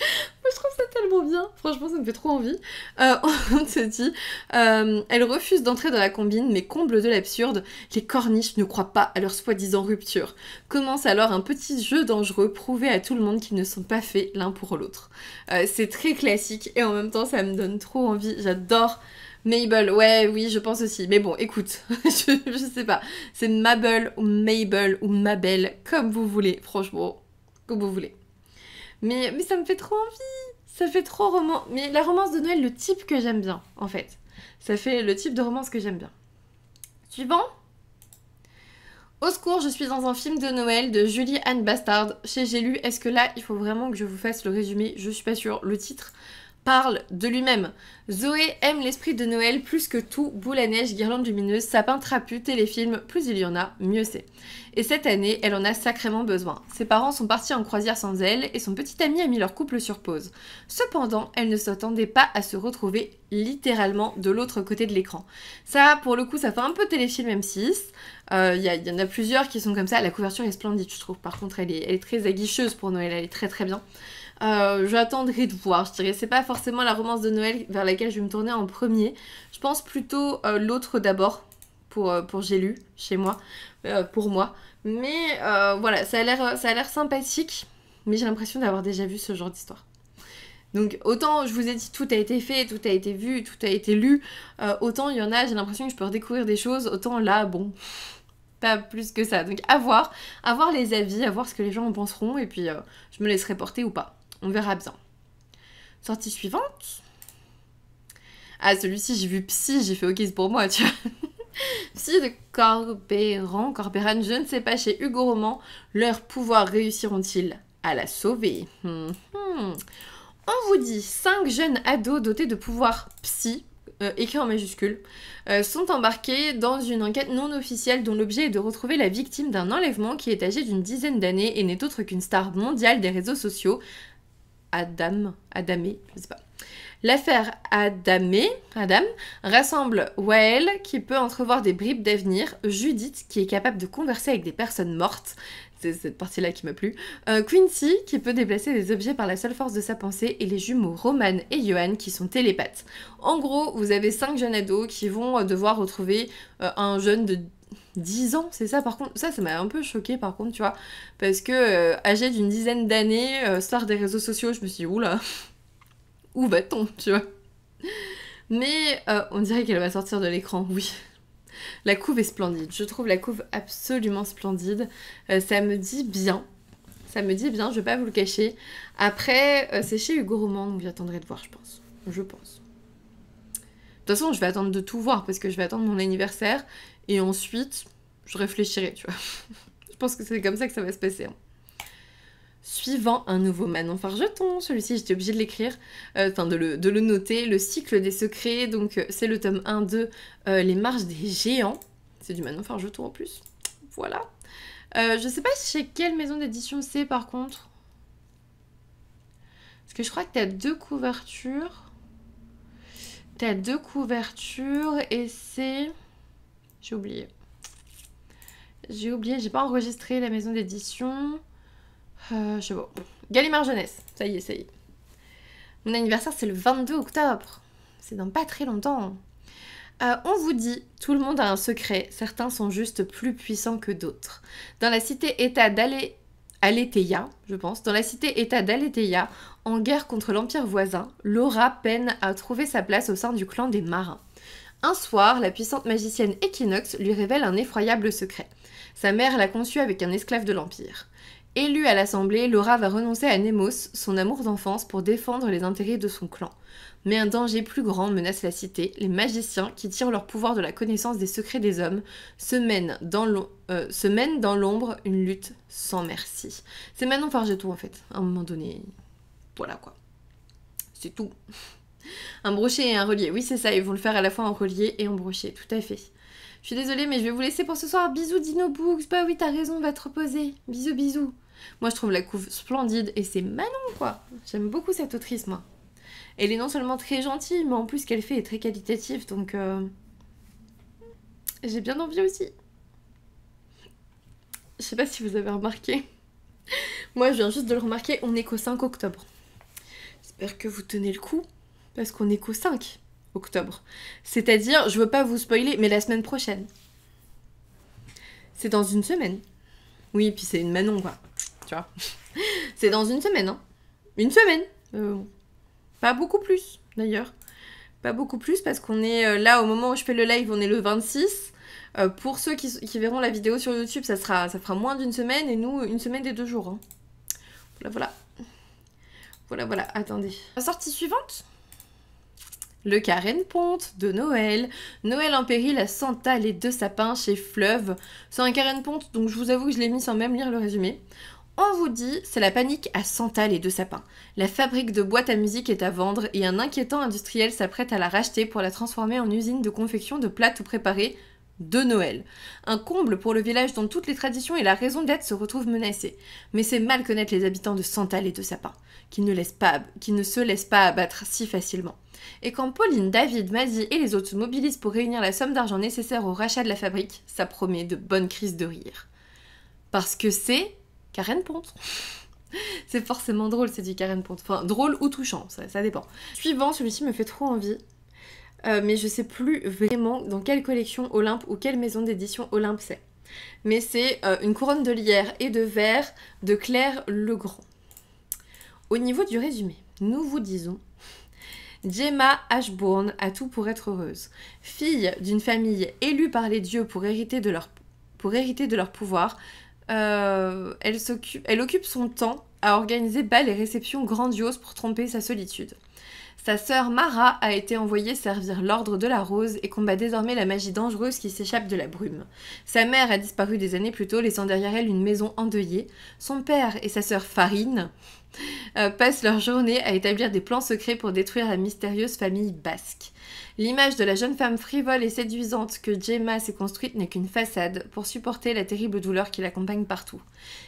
Moi, je trouve ça tellement bien. Franchement, ça me fait trop envie. Euh, on se dit... Euh, elle refuse d'entrer dans la combine, mais comble de l'absurde, les Corniches ne croient pas à leur soi-disant rupture. Commence alors un petit jeu dangereux, prouver à tout le monde qu'ils ne sont pas faits l'un pour l'autre. Euh, c'est très classique, et en même temps, ça me donne trop envie. J'adore Mabel. Ouais, oui, je pense aussi. Mais bon, écoute, je, je sais pas. C'est Mabel ou Mabel ou Mabel, comme vous voulez. Franchement, comme vous voulez. Mais, mais ça me fait trop envie, ça fait trop roman... Mais la romance de Noël, le type que j'aime bien, en fait. Ça fait le type de romance que j'aime bien. Suivant. Au secours, je suis dans un film de Noël de Julie-Anne Bastard, chez J'ai lu. Est-ce que là, il faut vraiment que je vous fasse le résumé? Je suis pas sûre. Le titre parle de lui-même. Zoé aime l'esprit de Noël plus que tout, boule à neige, guirlande lumineuse, sapin trapu, téléfilm, plus il y en a, mieux c'est. Et cette année, elle en a sacrément besoin. Ses parents sont partis en croisière sans elle et son petit ami a mis leur couple sur pause. Cependant, elle ne s'attendait pas à se retrouver littéralement de l'autre côté de l'écran. Ça, pour le coup, ça fait un peu téléfilm M six. Euh, y, y en a plusieurs qui sont comme ça. La couverture est splendide, je trouve. Par contre, elle est, elle est très aguicheuse pour Noël, elle est très très bien. Euh, j'attendrai de voir, je dirais, c'est pas forcément la romance de Noël vers laquelle je vais me tourner en premier. Je pense plutôt euh, l'autre d'abord, pour, euh, pour J'ai lu, chez moi, euh, pour moi. Mais euh, voilà, ça a l'air sympathique, mais j'ai l'impression d'avoir déjà vu ce genre d'histoire. Donc autant, je vous ai dit, tout a été fait, tout a été vu, tout a été lu, euh, autant il y en a, j'ai l'impression que je peux redécouvrir des choses, autant là, bon... pas plus que ça. Donc à voir, à voir les avis, à voir ce que les gens en penseront, et puis euh, je me laisserai porter ou pas. On verra bien. Sortie suivante. Ah, celui-ci, j'ai vu Psy, j'ai fait OK, c'est pour moi, tu vois. Psy de Corbéran, Corbéran, je ne sais pas, chez Hugo Roman. Leurs pouvoirs réussiront-ils à la sauver? hum, hum. On vous dit, cinq jeunes ados dotés de pouvoirs psy, Euh, écrit en majuscule, euh, sont embarqués dans une enquête non officielle dont l'objet est de retrouver la victime d'un enlèvement qui est âgée d'une dizaine d'années et n'est autre qu'une star mondiale des réseaux sociaux, Adam, Adamé, je sais pas. L'affaire Adamé, Adam, rassemble Wael, qui peut entrevoir des bribes d'avenir, Judith, qui est capable de converser avec des personnes mortes, c'est cette partie-là qui m'a plu, euh, Quincy, qui peut déplacer des objets par la seule force de sa pensée, et les jumeaux Roman et Johan, qui sont télépathes. En gros, vous avez cinq jeunes ados qui vont devoir retrouver euh, un jeune de dix ans, c'est ça par contre, ça ça m'a un peu choquée par contre, tu vois, parce que euh, âgé d'une dizaine d'années, euh, star des réseaux sociaux, je me suis dit, oula, où va-t-on, tu vois? Mais euh, on dirait qu'elle va sortir de l'écran, oui. La couve est splendide, je trouve la couve absolument splendide, euh, ça me dit bien, ça me dit bien, je vais pas vous le cacher. Après, euh, c'est chez Hugo Roman, donc j'attendrai de voir, je pense, je pense. De toute façon, je vais attendre de tout voir, parce que je vais attendre mon anniversaire, et ensuite, je réfléchirai, tu vois. Je pense que c'est comme ça que ça va se passer, hein. Suivant, un nouveau Manon Fargeton, celui-ci j'étais obligée de l'écrire, enfin euh, de, le, de le noter, le cycle des secrets, donc c'est le tome un de euh, Les marches des géants, c'est du Manon Fargeton en plus, voilà. Euh, je sais pas chez quelle maison d'édition c'est par contre, parce que je crois que t'as deux couvertures, t'as deux couvertures et c'est... j'ai oublié, j'ai oublié, j'ai pas enregistré la maison d'édition... Euh, je sais pas. Gallimard Jeunesse, ça y est, ça y est. Mon anniversaire, c'est le vingt-deux octobre. C'est dans pas très longtemps. Euh, on vous dit, tout le monde a un secret. Certains sont juste plus puissants que d'autres. Dans la cité-état d'Ale... Aletheia, je pense. Dans la cité-état d'Aletheia, en guerre contre l'Empire voisin, Laura peine à trouver sa place au sein du clan des marins. Un soir, la puissante magicienne Equinox lui révèle un effroyable secret. Sa mère l'a conçu avec un esclave de l'Empire. Élue à l'Assemblée, Laura va renoncer à Nemos, son amour d'enfance, pour défendre les intérêts de son clan. Mais un danger plus grand menace la cité. Les magiciens, qui tirent leur pouvoir de la connaissance des secrets des hommes, se mènent dans l'ombre euh, une lutte sans merci. C'est Manon Fargeton, en fait. À un moment donné, voilà quoi. C'est tout. Un brochet et un relier. Oui, c'est ça, ils vont le faire à la fois en relier et en brochet, tout à fait. Je suis désolée, mais je vais vous laisser pour ce soir. Bisous, Dino Books. Bah oui, t'as raison, va te reposer. Bisous, bisous. Moi, je trouve la couve splendide. Et c'est Manon, quoi. J'aime beaucoup cette autrice, moi. Elle est non seulement très gentille, mais en plus, ce qu'elle fait est très qualitatif. Donc, euh... j'ai bien envie aussi. Je sais pas si vous avez remarqué. Moi, je viens juste de le remarquer. On est qu'au cinq octobre. J'espère que vous tenez le coup. Parce qu'on est qu'au cinq octobre. C'est-à-dire, je veux pas vous spoiler, mais la semaine prochaine. C'est dans une semaine. Oui, puis c'est une Manon, quoi. Tu vois. C'est dans une semaine, hein. Une semaine. Euh, pas beaucoup plus, d'ailleurs. Pas beaucoup plus, parce qu'on est là, au moment où je fais le live, on est le vingt-six. Euh, pour ceux qui, qui verront la vidéo sur YouTube, ça, sera, ça fera moins d'une semaine, et nous, une semaine et deux jours. Hein. Voilà, voilà. Voilà, voilà. Attendez. La sortie suivante? Le Carême Ponte de Noël. Noël en péril à Santa, les deux sapins chez Fleuve. C'est un Carême Ponte, donc je vous avoue que je l'ai mis sans même lire le résumé. On vous dit, c'est la panique à Santa, les deux sapins. La fabrique de boîtes à musique est à vendre et un inquiétant industriel s'apprête à la racheter pour la transformer en usine de confection de plats tout préparés de Noël. Un comble pour le village dont toutes les traditions et la raison d'être se retrouvent menacées. Mais c'est mal connaître les habitants de Santa, les deux sapins, qui ne, laissent pas, qui ne se laissent pas abattre si facilement. Et quand Pauline, David, Mazie et les autres se mobilisent pour réunir la somme d'argent nécessaire au rachat de la fabrique, ça promet de bonnes crises de rire. Parce que c'est Karen Ponte. C'est forcément drôle, c'est du Karen Ponte. Enfin, drôle ou touchant, ça, ça dépend. Suivant, celui-ci me fait trop envie. Euh, mais je sais plus vraiment dans quelle collection Olympe ou quelle maison d'édition Olympe c'est. Mais c'est euh, une couronne de lierre et de verre de Claire Legrand. Au niveau du résumé, nous vous disons... Gemma Ashbourne a tout pour être heureuse. Fille d'une famille élue par les dieux pour hériter de leur, pour hériter de leur pouvoir, euh, elle, elle occupe son temps à organiser bals et réceptions grandioses pour tromper sa solitude. Sa sœur Mara a été envoyée servir l'ordre de la rose et combat désormais la magie dangereuse qui s'échappe de la brume. Sa mère a disparu des années plus tôt, laissant derrière elle une maison endeuillée. Son père et sa sœur Farine euh, passent leur journée à établir des plans secrets pour détruire la mystérieuse famille basque. L'image de la jeune femme frivole et séduisante que Gemma s'est construite n'est qu'une façade pour supporter la terrible douleur qui l'accompagne partout.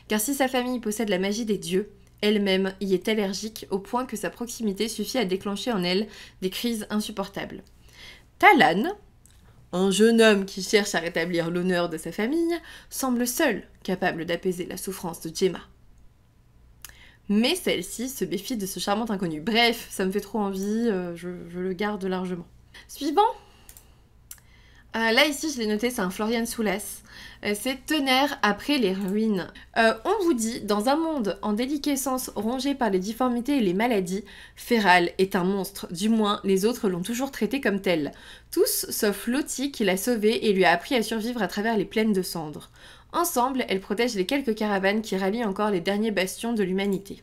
Car si sa famille possède la magie des dieux, elle-même y est allergique au point que sa proximité suffit à déclencher en elle des crises insupportables. Talan, un jeune homme qui cherche à rétablir l'honneur de sa famille, semble seul capable d'apaiser la souffrance de Gemma. Mais celle-ci se méfie de ce charmant inconnu. Bref, ça me fait trop envie, euh, je, je le garde largement. Suivant. Euh, là, ici, je l'ai noté, c'est un Florian Soulas. Euh, c'est Tonnerre après les ruines. Euh, on vous dit, dans un monde en déliquescence rongé par les difformités et les maladies, Féral est un monstre, du moins, les autres l'ont toujours traité comme tel. Tous, sauf Lottie, qui l'a sauvé et lui a appris à survivre à travers les plaines de cendres. Ensemble, elles protègent les quelques caravanes qui rallient encore les derniers bastions de l'humanité.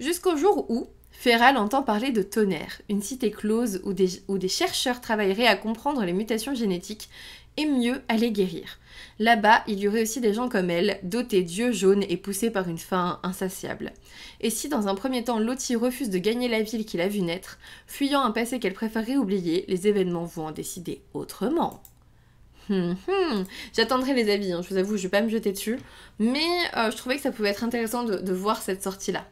Jusqu'au jour où... Féral entend parler de Tonnerre, une cité close où des, où des chercheurs travailleraient à comprendre les mutations génétiques et mieux à les guérir. Là-bas, il y aurait aussi des gens comme elle, dotés d'yeux jaunes et poussés par une faim insatiable. Et si dans un premier temps Lottie refuse de gagner la ville qu'il a vue naître, fuyant un passé qu'elle préférerait oublier, les événements vont en décider autrement. Hum, hum. J'attendrai les avis, hein, je vous avoue, je vais pas me jeter dessus, mais euh, je trouvais que ça pouvait être intéressant de, de voir cette sortie-là.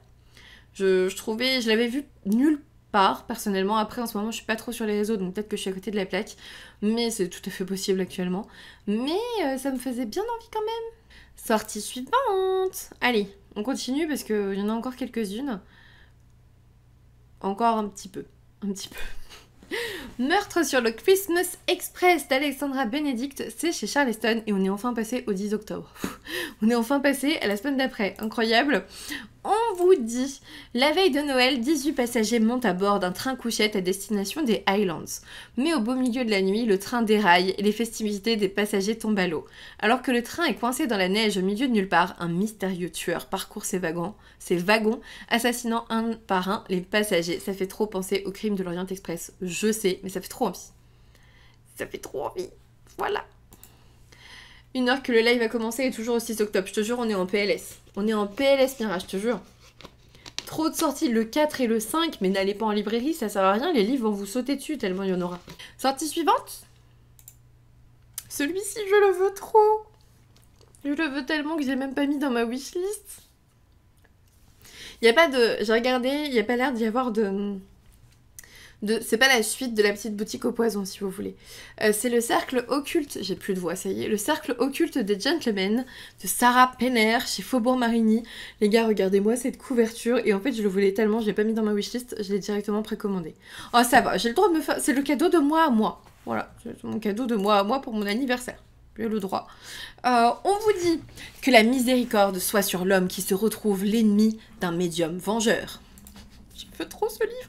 Je, je trouvais, je l'avais vu nulle part personnellement. Après en ce moment je suis pas trop sur les réseaux donc peut-être que je suis à côté de la plaque. Mais c'est tout à fait possible actuellement. Mais euh, ça me faisait bien envie quand même. Sortie suivante. Allez, on continue parce qu'il y en a encore quelques-unes. Encore un petit peu. Un petit peu. Meurtre sur le Christmas Express d'Alexandra Benedict, c'est chez Charleston et on est enfin passé au dix octobre. On est enfin passé à la semaine d'après, incroyable. On vous dit, la veille de Noël, dix-huit passagers montent à bord d'un train couchette à destination des Highlands. Mais au beau milieu de la nuit, le train déraille et les festivités des passagers tombent à l'eau. Alors que le train est coincé dans la neige au milieu de nulle part, un mystérieux tueur parcourt ses wagons, ses wagons assassinant un par un les passagers. Ça fait trop penser au crime de l'Orient Express, je sais, mais ça fait trop envie. Ça fait trop envie, voilà. Une heure que le live a commencé et toujours au six octobre. Je te jure, on est en P L S. On est en P L S, Mira, je te jure. Trop de sorties le quatre et le cinq, mais n'allez pas en librairie, ça sert à rien. Les livres vont vous sauter dessus tellement il y en aura. Sortie suivante. Celui-ci, je le veux trop. Je le veux tellement que je l'ai même pas mis dans ma wishlist. Il n'y a pas de... J'ai regardé, il n'y a pas l'air d'y avoir de... de... C'est pas la suite de la petite boutique au poison, si vous voulez. Euh, c'est le cercle occulte... J'ai plus de voix, ça y est. Le cercle occulte des gentlemen de Sarah Penner chez Faubourg-Marigny. Les gars, regardez-moi cette couverture. Et en fait, je le voulais tellement, je l'ai pas mis dans ma wishlist. Je l'ai directement précommandé. Oh, ça va, j'ai le droit de me faire... C'est le cadeau de moi à moi. Voilà, c'est mon cadeau de moi à moi pour mon anniversaire. Le droit. Euh, on vous dit que la miséricorde soit sur l'homme qui se retrouve l'ennemi d'un médium vengeur. Je veux trop ce livre.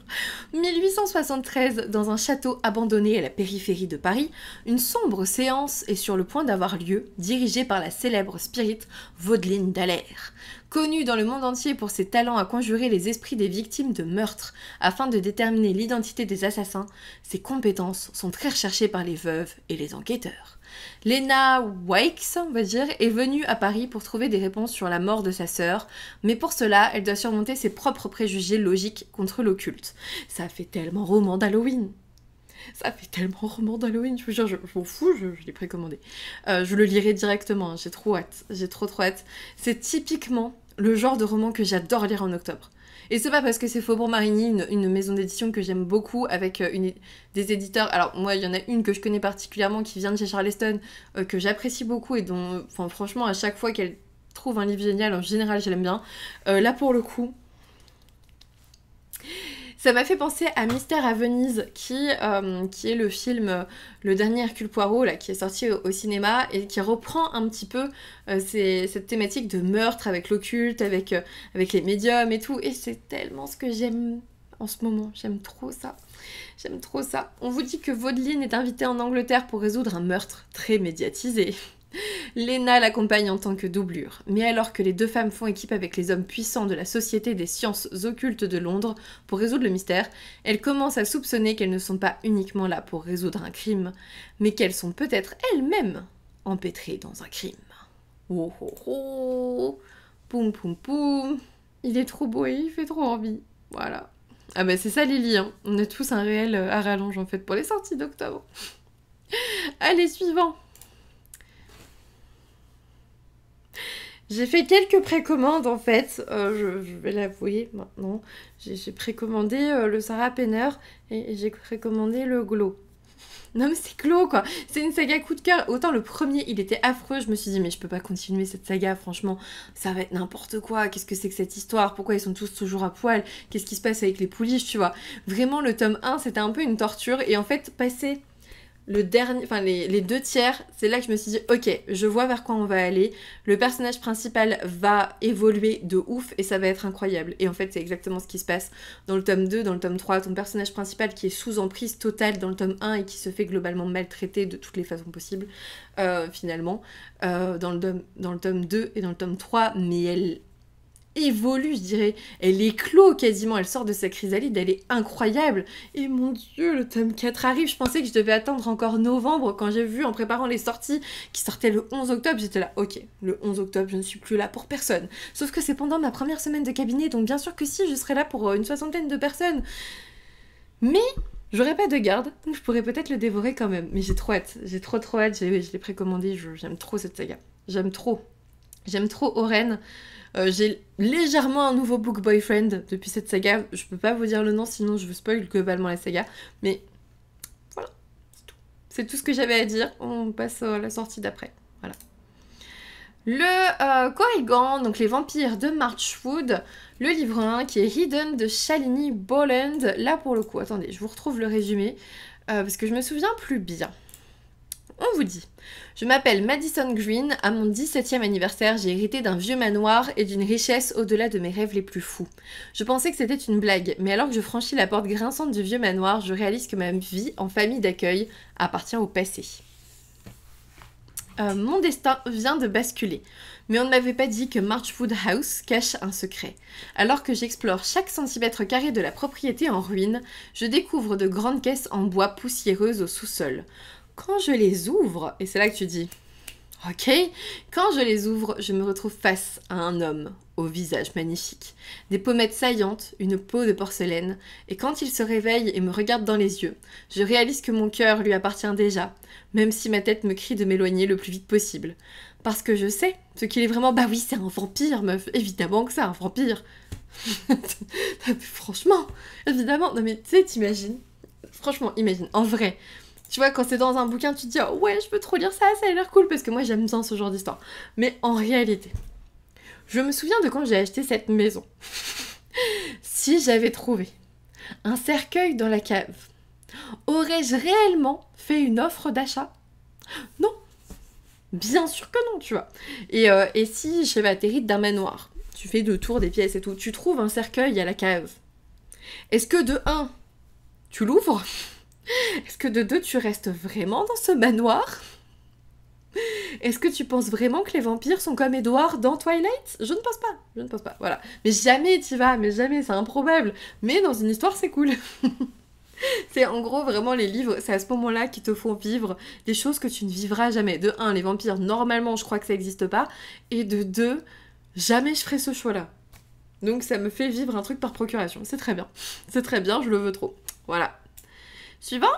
mille huit cent soixante-treize, dans un château abandonné à la périphérie de Paris, une sombre séance est sur le point d'avoir lieu, dirigée par la célèbre spirite Vaudeline d'Aller. Connue dans le monde entier pour ses talents à conjurer les esprits des victimes de meurtres afin de déterminer l'identité des assassins, ses compétences sont très recherchées par les veuves et les enquêteurs. Lena Wakes, on va dire, est venue à Paris pour trouver des réponses sur la mort de sa sœur, mais pour cela, elle doit surmonter ses propres préjugés logiques contre l'occulte. Ça fait tellement roman d'Halloween. Ça fait tellement roman d'Halloween, je vous jure, je, je m'en fous, je, je l'ai précommandé. Euh, je le lirai directement, hein, j'ai trop hâte, j'ai trop trop hâte. C'est typiquement le genre de roman que j'adore lire en octobre. Et c'est pas parce que c'est Faubourg-Marigny, une, une maison d'édition que j'aime beaucoup, avec une, des éditeurs... Alors moi, il y en a une que je connais particulièrement, qui vient de chez Charleston, euh, que j'apprécie beaucoup, et dont, enfin franchement, à chaque fois qu'elle trouve un livre génial, en général, je l'aime bien. Euh, là, pour le coup... Ça m'a fait penser à Mystère à Venise, qui, euh, qui est le film, euh, le dernier Hercule Poirot, là, qui est sorti au, au cinéma, et qui reprend un petit peu euh, ces, cette thématique de meurtre avec l'occulte, avec, euh, avec les médiums et tout. Et c'est tellement ce que j'aime en ce moment. J'aime trop ça. J'aime trop ça. On vous dit que Vaudeline est invitée en Angleterre pour résoudre un meurtre très médiatisé. Lena l'accompagne en tant que doublure, mais alors que les deux femmes font équipe avec les hommes puissants de la Société des sciences occultes de Londres pour résoudre le mystère, elles commencent à soupçonner qu'elles ne sont pas uniquement là pour résoudre un crime, mais qu'elles sont peut-être elles-mêmes empêtrées dans un crime. Oh oh oh, poum poum poum, il est trop beau et il fait trop envie, voilà. Ah bah c'est ça Lily, hein. On a tous un réel à rallonge en fait pour les sorties d'octobre. Allez, suivant. J'ai fait quelques précommandes en fait, euh, je, je vais l'avouer maintenant. J'ai précommandé euh, le Sarah Penner et, et j'ai précommandé le Glow. Non mais c'est glauque quoi, c'est une saga coup de cœur. Autant le premier il était affreux, je me suis dit mais je peux pas continuer cette saga franchement, ça va être n'importe quoi, qu'est-ce que c'est que cette histoire, pourquoi ils sont tous toujours à poil, qu'est-ce qui se passe avec les pouliches tu vois. Vraiment le tome un c'était un peu une torture et en fait passer... Le dernier, enfin les, les deux tiers, c'est là que je me suis dit ok, je vois vers quoi on va aller, le personnage principal va évoluer de ouf et ça va être incroyable. Et en fait c'est exactement ce qui se passe dans le tome deux, dans le tome trois, ton personnage principal qui est sous emprise totale dans le tome un et qui se fait globalement maltraiter de toutes les façons possibles euh, finalement, euh, dans, le tome, dans le tome deux et dans le tome trois, mais elle... évolue, je dirais, elle éclot quasiment, elle sort de sa chrysalide, elle est incroyable. Et mon dieu, le tome quatre arrive, je pensais que je devais attendre encore novembre quand j'ai vu en préparant les sorties qui sortaient le onze octobre, j'étais là, ok, le onze octobre, je ne suis plus là pour personne. Sauf que c'est pendant ma première semaine de cabinet, donc bien sûr que si, je serai là pour une soixantaine de personnes. Mais... j'aurais pas de garde, donc je pourrais peut-être le dévorer quand même. Mais j'ai trop hâte, j'ai trop trop hâte, je l'ai précommandé, j'aime trop cette saga, j'aime trop. J'aime trop Oren, euh, j'ai légèrement un nouveau book boyfriend depuis cette saga, je peux pas vous dire le nom sinon je vous spoil globalement la saga, mais voilà, c'est tout. C'est tout ce que j'avais à dire, on passe à la sortie d'après, voilà. Le euh, Corrigan, donc les vampires de Marchwood, le livre un qui est Hidden de Shalini Boland, là pour le coup, attendez, je vous retrouve le résumé, euh, parce que je me souviens plus bien. On vous dit, je m'appelle Madison Green, à mon dix-septième anniversaire, j'ai hérité d'un vieux manoir et d'une richesse au-delà de mes rêves les plus fous. Je pensais que c'était une blague, mais alors que je franchis la porte grinçante du vieux manoir, je réalise que ma vie en famille d'accueil appartient au passé. Euh, mon destin vient de basculer, mais on ne m'avait pas dit que Marchwood House cache un secret. Alors que j'explore chaque centimètre carré de la propriété en ruine, je découvre de grandes caisses en bois poussiéreuses au sous-sol. Quand je les ouvre, et c'est là que tu dis Ok. Quand je les ouvre, je me retrouve face à un homme au visage magnifique, des pommettes saillantes, une peau de porcelaine, et quand il se réveille et me regarde dans les yeux, je réalise que mon cœur lui appartient déjà, même si ma tête me crie de m'éloigner le plus vite possible. Parce que je sais ce qu'il est vraiment... Bah oui, c'est un vampire, meuf. Évidemment que c'est un vampire. Franchement, évidemment. Non mais tu sais, t'imagines. Franchement, imagine. En vrai. Tu vois, quand c'est dans un bouquin, tu te dis oh, « Ouais, je peux trop lire ça, ça a l'air cool » parce que moi, j'aime bien ce genre d'histoire. Mais en réalité, je me souviens de quand j'ai acheté cette maison. Si j'avais trouvé un cercueil dans la cave, aurais-je réellement fait une offre d'achat? Non. Bien sûr que non, tu vois. Et, euh, et si je m'atterris d'un manoir, tu fais deux tours des pièces et tout, tu trouves un cercueil à la cave. Est-ce que de un, tu l'ouvres? Est-ce que de deux, tu restes vraiment dans ce manoir? Est-ce que tu penses vraiment que les vampires sont comme Edward dans Twilight? Je ne pense pas, je ne pense pas, voilà. Mais jamais t'y vas, mais jamais, c'est improbable. Mais dans une histoire, c'est cool. C'est en gros vraiment les livres, c'est à ce moment-là qu'ils te font vivre des choses que tu ne vivras jamais. De un, les vampires, normalement, je crois que ça n'existe pas. Et de deux, jamais je ferai ce choix-là. Donc ça me fait vivre un truc par procuration. C'est très bien, c'est très bien, je le veux trop. Voilà. Suivant.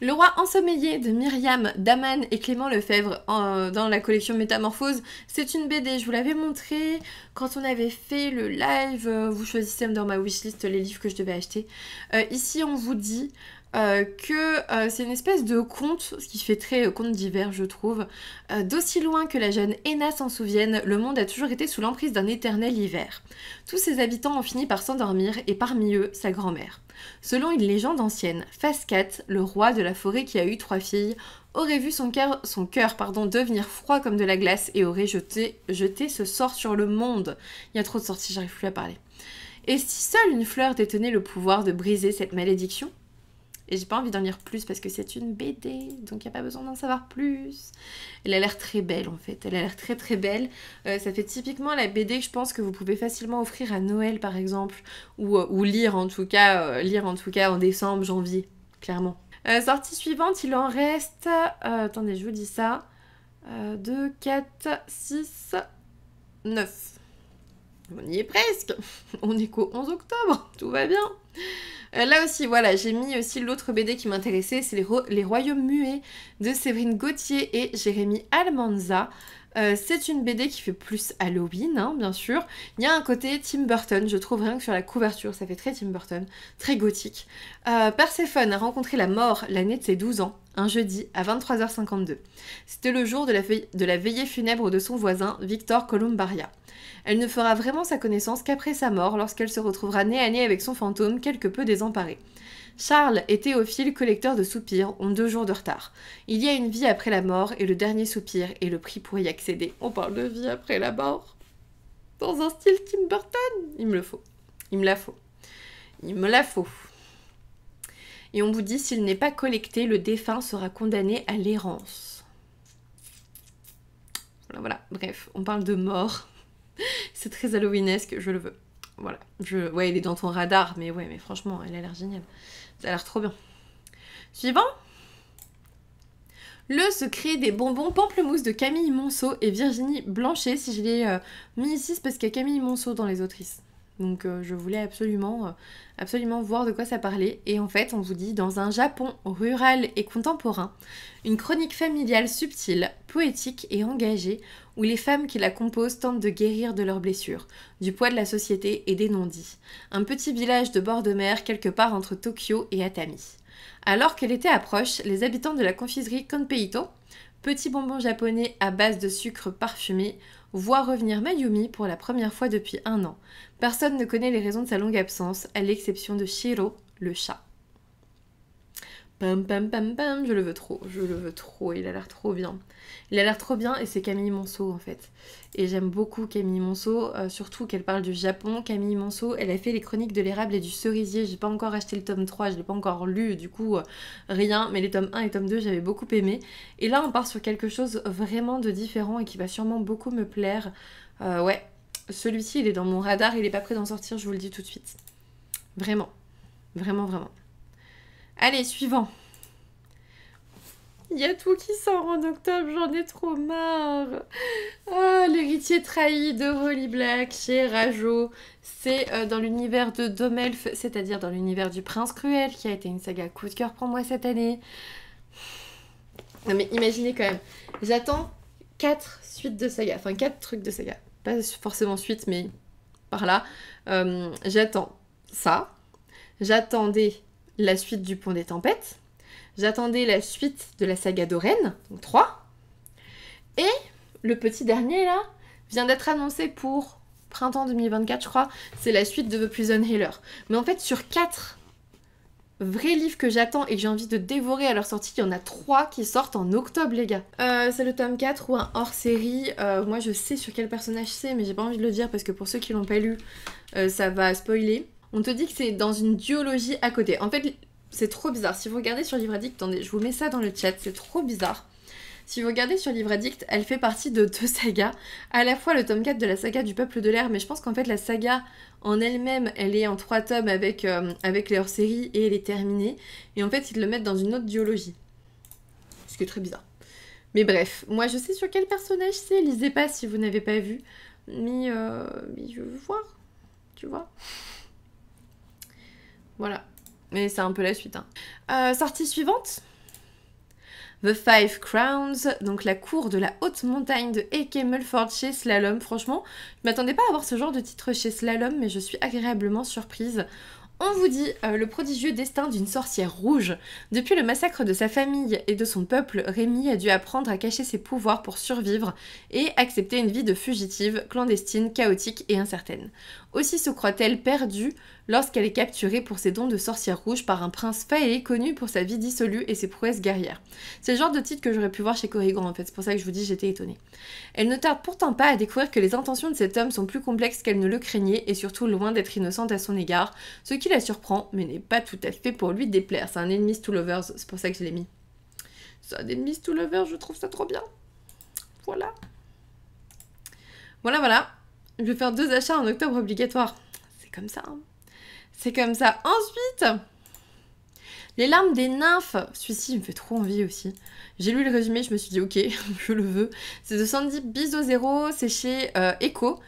Le roi ensommeillé de Myriam Daman et Clément Lefebvre euh, dans la collection Métamorphose. C'est une B D, je vous l'avais montré quand on avait fait le live. Euh, vous choisissez dans ma wishlist les livres que je devais acheter. Euh, ici, on vous dit euh, que euh, c'est une espèce de conte, ce qui fait très euh, conte d'hiver, je trouve. Euh, D'aussi loin que la jeune Héna s'en souvienne, le monde a toujours été sous l'emprise d'un éternel hiver. Tous ses habitants ont fini par s'endormir et parmi eux, sa grand-mère. Selon une légende ancienne, Fascat, le roi de la forêt qui a eu trois filles, aurait vu son cœur, son cœur pardon, devenir froid comme de la glace et aurait jeté, jeté ce sort sur le monde. Il y a trop de sorties, j'arrive plus à parler. Et si seule une fleur détenait le pouvoir de briser cette malédiction? Et j'ai pas envie d'en lire plus parce que c'est une B D, donc il n'y a pas besoin d'en savoir plus. Elle a l'air très belle en fait, elle a l'air très très belle. Euh, ça fait typiquement la B D que je pense que vous pouvez facilement offrir à Noël par exemple, ou, euh, ou lire, en tout cas, euh, lire en tout cas en décembre, janvier, clairement. Euh, sortie suivante, il en reste... Euh, attendez, je vous dis ça. Euh, deux, quatre, six, neuf. On y est presque. On est qu'au onze octobre, tout va bien. Là aussi, voilà, j'ai mis aussi l'autre B D qui m'intéressait, c'est les, Ro les Royaumes Muets de Séverine Gauthier et Jérémy Almanza. Euh, c'est une B D qui fait plus Halloween, hein, bien sûr. Il y a un côté Tim Burton, je trouve, rien que sur la couverture, ça fait très Tim Burton, très gothique. Euh, Perséphone a rencontré la mort l'année de ses douze ans, un jeudi à vingt-trois heures cinquante-deux. C'était le jour de la, de la veillée funèbre de son voisin, Victor Columbaria. Elle ne fera vraiment sa connaissance qu'après sa mort, lorsqu'elle se retrouvera nez à nez avec son fantôme, quelque peu désemparé. Charles et Théophile, collecteurs de soupirs, ont deux jours de retard. Il y a une vie après la mort et le dernier soupir est le prix pour y accéder. On parle de vie après la mort. Dans un style Tim Burton. Il me le faut. Il me la faut. Il me la faut. Et on vous dit, s'il n'est pas collecté, le défunt sera condamné à l'errance. Voilà, voilà. Bref, on parle de mort. C'est très halloweenesque, je le veux. Voilà. Je... Ouais, il est dans ton radar, mais ouais, mais franchement, elle a l'air géniale. Ça a l'air trop bien. Suivant. Le secret des bonbons pamplemousse de Camille Monceau et Virginie Blanchet. Si je l'ai euh, mis ici, c'est parce qu'il y a Camille Monceau dans les autrices. Donc euh, je voulais absolument, euh, absolument voir de quoi ça parlait. Et en fait, on vous dit, dans un Japon rural et contemporain, une chronique familiale subtile, poétique et engagée, où les femmes qui la composent tentent de guérir de leurs blessures, du poids de la société et des non-dits. Un petit village de bord de mer, quelque part entre Tokyo et Atami. Alors que l'été approche, les habitants de la confiserie Konpeito, petit bonbon japonais à base de sucre parfumé, voit revenir Mayumi pour la première fois depuis un an. Personne ne connaît les raisons de sa longue absence, à l'exception de Shiro, le chat. Pam pam pam pam, je le veux trop, je le veux trop, il a l'air trop bien. Il a l'air trop bien et c'est Camille Monceau en fait. Et j'aime beaucoup Camille Monceau, euh, surtout qu'elle parle du Japon. Camille Monceau, elle a fait les chroniques de l'érable et du cerisier, j'ai pas encore acheté le tome trois, je l'ai pas encore lu, du coup euh, rien, mais les tomes un et tome deux j'avais beaucoup aimé. Et là on part sur quelque chose vraiment de différent et qui va sûrement beaucoup me plaire. Euh, ouais, celui-ci il est dans mon radar, il est pas prêt d'en sortir, je vous le dis tout de suite. Vraiment, vraiment, vraiment. Allez, suivant. Il y a tout qui sort en octobre, j'en ai trop marre. Ah, l'héritier trahi de Holly Black chez Rajo. C'est euh, dans l'univers de Domelf, c'est-à-dire dans l'univers du Prince Cruel, qui a été une saga coup de cœur pour moi cette année. Non mais imaginez quand même, j'attends quatre suites de saga, enfin quatre trucs de saga. Pas forcément suite, mais par là. Euh, j'attends ça. J'attendais la suite du Pont des Tempêtes. J'attendais la suite de la saga d'Oren, donc trois. Et le petit dernier, là, vient d'être annoncé pour printemps deux mille vingt-quatre, je crois. C'est la suite de The Prison Healer. Mais en fait, sur quatre vrais livres que j'attends et que j'ai envie de dévorer à leur sortie, il y en a trois qui sortent en octobre, les gars. Euh, c'est le tome quatre ou un hors-série. Euh, moi, je sais sur quel personnage c'est, mais j'ai pas envie de le dire parce que pour ceux qui l'ont pas lu, euh, ça va spoiler. On te dit que c'est dans une duologie à côté. En fait... c'est trop bizarre. Si vous regardez sur Livre Addict, attendez, je vous mets ça dans le chat, c'est trop bizarre. Si vous regardez sur Livre Addict, elle fait partie de deux sagas. À la fois le tome quatre de la saga du Peuple de l'Air, mais je pense qu'en fait la saga en elle-même, elle est en trois tomes avec, euh, avec les hors-séries et elle est terminée. Et en fait, ils le mettent dans une autre duologie. Ce qui est très bizarre. Mais bref, moi je sais sur quel personnage c'est, lisez pas si vous n'avez pas vu. Mais, euh, mais je veux voir, tu vois. Voilà. Mais c'est un peu la suite. Hein. Euh, sortie suivante. The Five Crowns, donc la cour de la haute montagne de A K Mulford chez Slalom. Franchement, je ne m'attendais pas à avoir ce genre de titre chez Slalom, mais je suis agréablement surprise. On vous dit euh, le prodigieux destin d'une sorcière rouge. Depuis le massacre de sa famille et de son peuple, Rémi a dû apprendre à cacher ses pouvoirs pour survivre et accepter une vie de fugitive, clandestine, chaotique et incertaine. Aussi se croit-elle perdue lorsqu'elle est capturée pour ses dons de sorcière rouge par un prince faé connu pour sa vie dissolue et ses prouesses guerrières. C'est le genre de titre que j'aurais pu voir chez Corrigan en fait, c'est pour ça que je vous dis j'étais étonnée. Elle ne tarde pourtant pas à découvrir que les intentions de cet homme sont plus complexes qu'elle ne le craignait et surtout loin d'être innocente à son égard, ce qui la surprend mais n'est pas tout à fait pour lui déplaire. C'est un Enemies to Lovers, c'est pour ça que je l'ai mis. C'est un Enemies to Lovers, je trouve ça trop bien. Voilà. Voilà, voilà. Je vais faire deux achats en octobre obligatoire. C'est comme ça, hein. C'est comme ça. Ensuite, les larmes des nymphes. Celui-ci me fait trop envie aussi. J'ai lu le résumé, je me suis dit ok, je le veux. C'est de Sandy Bizozero, c'est chez euh, Echo.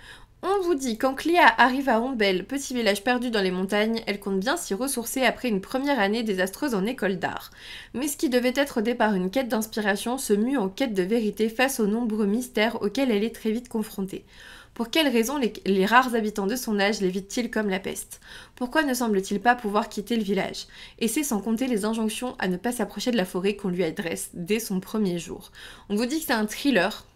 On vous dit, quand Cléa arrive à Ombelle, petit village perdu dans les montagnes, elle compte bien s'y ressourcer après une première année désastreuse en école d'art. Mais ce qui devait être au départ une quête d'inspiration se mue en quête de vérité face aux nombreux mystères auxquels elle est très vite confrontée. Pour quelles raisons les, les rares habitants de son âge l'évitent-ils comme la peste? Pourquoi ne semble-t-il pas pouvoir quitter le village? Et c'est sans compter les injonctions à ne pas s'approcher de la forêt qu'on lui adresse dès son premier jour. On vous dit que c'est un thriller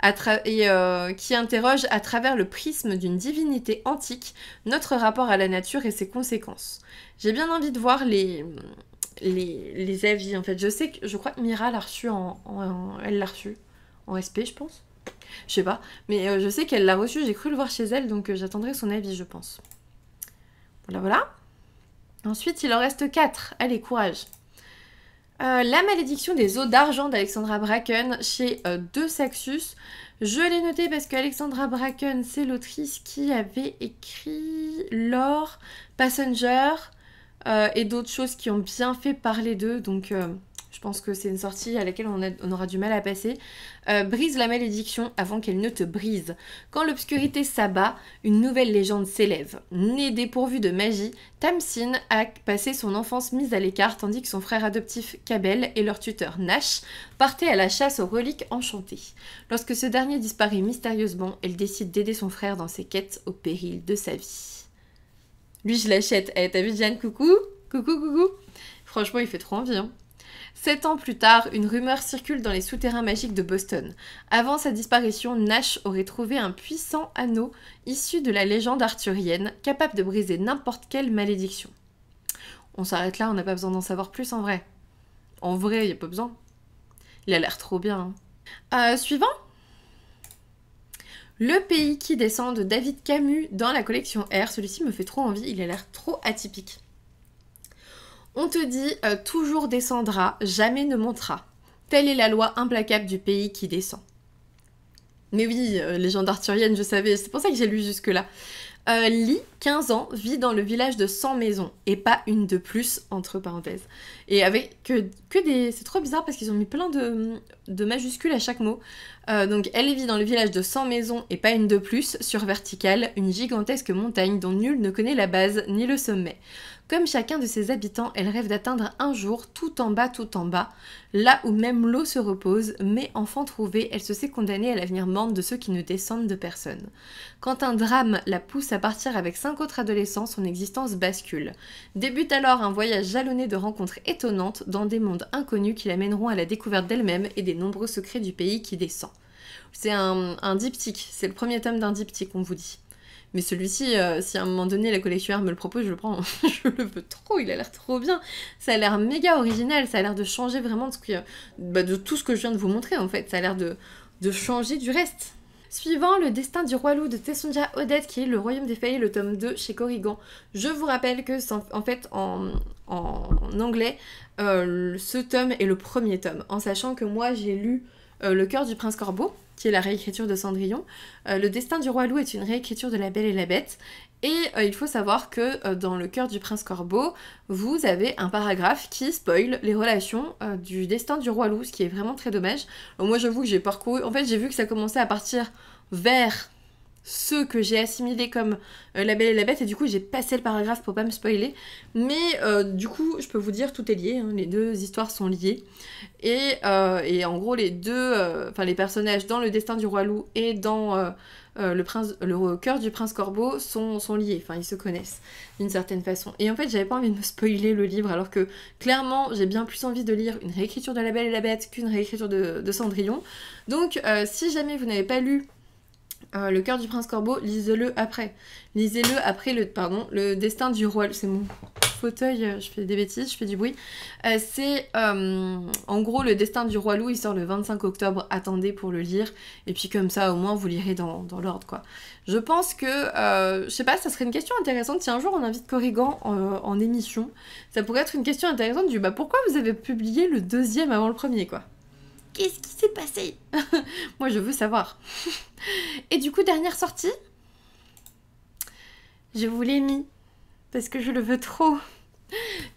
à et, euh, qui interroge à travers le prisme d'une divinité antique notre rapport à la nature et ses conséquences. J'ai bien envie de voir les, les, les avis en fait. Je sais que je crois que Mira l'a reçu en, en, en, elle l'a reçu en S P je pense. Je sais pas, mais euh, je sais qu'elle l'a reçu, j'ai cru le voir chez elle, donc euh, j'attendrai son avis, je pense. Voilà, voilà. Ensuite, il en reste quatre. Allez, courage. Euh, La malédiction des eaux d'argent d'Alexandra Bracken chez euh, De Saxus. Je l'ai noté parce qu'Alexandra Bracken, c'est l'autrice qui avait écrit Lore, Passenger euh, et d'autres choses qui ont bien fait parler d'eux, donc... Euh... je pense que c'est une sortie à laquelle on, a, on aura du mal à passer. Euh, brise la malédiction avant qu'elle ne te brise. Quand l'obscurité s'abat, une nouvelle légende s'élève. Née dépourvue de magie, Tamsin a passé son enfance mise à l'écart tandis que son frère adoptif Kabel et leur tuteur Nash partaient à la chasse aux reliques enchantées. Lorsque ce dernier disparaît mystérieusement, elle décide d'aider son frère dans ses quêtes au péril de sa vie. Lui, je l'achète. Eh, t'as vu, Diane? Coucou. Coucou, coucou. Franchement, il fait trop envie, hein. Sept ans plus tard, une rumeur circule dans les souterrains magiques de Boston. Avant sa disparition, Nash aurait trouvé un puissant anneau issu de la légende arthurienne, capable de briser n'importe quelle malédiction. On s'arrête là, on n'a pas besoin d'en savoir plus en vrai. En vrai, il n'y a pas besoin. Il a l'air trop bien. Hein. Euh, suivant. Le pays qui descend de David Camus dans la collection R. Celui-ci me fait trop envie, il a l'air trop atypique. On te dit euh, toujours descendra, jamais ne montera. Telle est la loi implacable du pays qui descend. Mais oui, euh, légende arthurienne, je savais, c'est pour ça que j'ai lu jusque-là. Euh, Lee, quinze ans, vit dans le village de cent maisons, et pas une de plus, entre parenthèses. Et avec que, que des... C'est trop bizarre parce qu'ils ont mis plein de, de majuscules à chaque mot. Euh, donc elle vit dans le village de cent maisons, et pas une de plus, sur verticale, une gigantesque montagne dont nul ne connaît la base ni le sommet. Comme chacun de ses habitants, elle rêve d'atteindre un jour, tout en bas, tout en bas, là où même l'eau se repose, mais enfant trouvée, elle se sait condamnée à l'avenir morne de ceux qui ne descendent de personne. Quand un drame la pousse à partir avec cinq autres adolescents, son existence bascule. Débute alors un voyage jalonné de rencontres étonnantes dans des mondes inconnus qui la mèneront à la découverte d'elle-même et des nombreux secrets du pays qui descend. C'est un, un diptyque, c'est le premier tome d'un diptyque, on vous dit. Mais celui-ci, euh, si à un moment donné la collectionnaire me le propose, je le prends, je le veux trop, il a l'air trop bien. Ça a l'air méga original, ça a l'air de changer vraiment de, ce que, bah, de tout ce que je viens de vous montrer en fait, ça a l'air de, de changer du reste. Suivant le destin du roi loup de Tessondia Odette, qui est le royaume des faillis, le tome deux chez Corrigan. Je vous rappelle que en fait en, en, en anglais, euh, ce tome est le premier tome, en sachant que moi j'ai lu euh, Le cœur du prince Corbeau, qui est la réécriture de Cendrillon. Euh, le destin du roi loup est une réécriture de La Belle et la Bête. Et euh, il faut savoir que euh, dans Le cœur du prince Corbeau, vous avez un paragraphe qui spoil les relations euh, du destin du roi loup, ce qui est vraiment très dommage. Alors, moi j'avoue que j'ai parcouru... En fait j'ai vu que ça commençait à partir vers ce que j'ai assimilé comme euh, La Belle et la Bête, et du coup j'ai passé le paragraphe pour pas me spoiler. Mais euh, du coup je peux vous dire tout est lié, hein, les deux histoires sont liées. Et, euh, et en gros les deux, enfin euh, les personnages dans Le destin du roi loup et dans euh, euh, le, prince, le cœur du prince Corbeau sont, sont liés, enfin ils se connaissent d'une certaine façon. Et en fait j'avais pas envie de me spoiler le livre, alors que clairement j'ai bien plus envie de lire une réécriture de La Belle et la Bête qu'une réécriture de, de Cendrillon. Donc euh, si jamais vous n'avez pas lu Euh, le cœur du prince Corbeau, lisez-le après. Lisez-le après le, pardon, le destin du roi. C'est mon fauteuil, je fais des bêtises, je fais du bruit. Euh, c'est euh, en gros le destin du roi loup, il sort le vingt-cinq octobre, attendez pour le lire. Et puis comme ça, au moins, vous lirez dans, dans l'ordre, quoi. Je pense que, euh, je sais pas, ça serait une question intéressante. Si un jour on invite Corrigan en, en émission, ça pourrait être une question intéressante du bah pourquoi vous avez publié le deuxième avant le premier, quoi. Qu'est-ce qui s'est passé? Moi, je veux savoir. Et du coup, dernière sortie, je vous l'ai mis, parce que je le veux trop.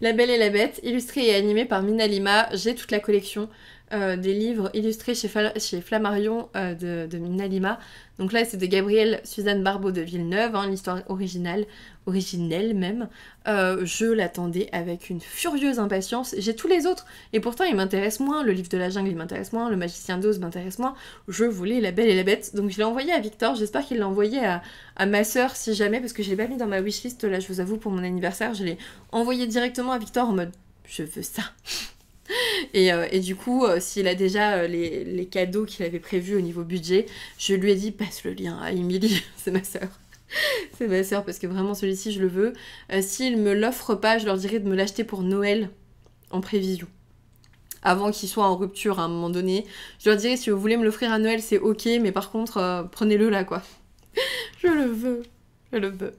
La Belle et la Bête, illustrée et animée par Mina Lima. J'ai toute la collection euh, des livres illustrés chez, chez Flammarion euh, de, de Mina Lima. Donc là, c'est de Gabrielle Suzanne Barbeau de Villeneuve, hein, l'histoire originale, originelle même. Euh, je l'attendais avec une furieuse impatience. J'ai tous les autres, et pourtant ils m'intéressent moins. Le livre de la jungle, il m'intéresse moins. Le magicien d'Oz m'intéresse moins. Je voulais La Belle et la Bête. Donc je l'ai envoyé à Victor. J'espère qu'il l'a envoyé à, à ma sœur, si jamais, parce que je l'ai pas mis dans ma wishlist. Là, je vous avoue, pour mon anniversaire, je l'ai envoyé directement à Victor en mode « je veux ça ». Et, euh, et du coup, euh, s'il a déjà euh, les, les cadeaux qu'il avait prévus au niveau budget, je lui ai dit passe le lien à Emilie, c'est ma sœur. C'est ma sœur parce que vraiment celui-ci je le veux. Euh, s'il me l'offre pas, je leur dirais de me l'acheter pour Noël en prévision. Avant qu'il soit en rupture à un moment donné. Je leur dirais si vous voulez me l'offrir à Noël c'est ok, mais par contre euh, prenez-le là quoi. Je le veux, je le veux.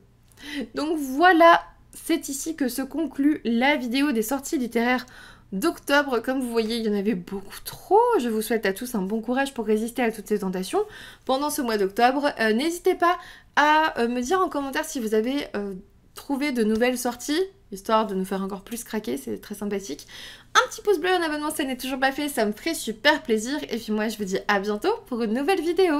Donc voilà, c'est ici que se conclut la vidéo des sorties littéraires d'octobre. Comme vous voyez, il y en avait beaucoup trop. Je vous souhaite à tous un bon courage pour résister à toutes ces tentations pendant ce mois d'octobre. Euh, n'hésitez pas à euh, me dire en commentaire si vous avez euh, trouvé de nouvelles sorties, histoire de nous faire encore plus craquer, c'est très sympathique. Un petit pouce bleu, un abonnement si ça n'est toujours pas fait, ça me ferait super plaisir. Et puis moi, je vous dis à bientôt pour une nouvelle vidéo.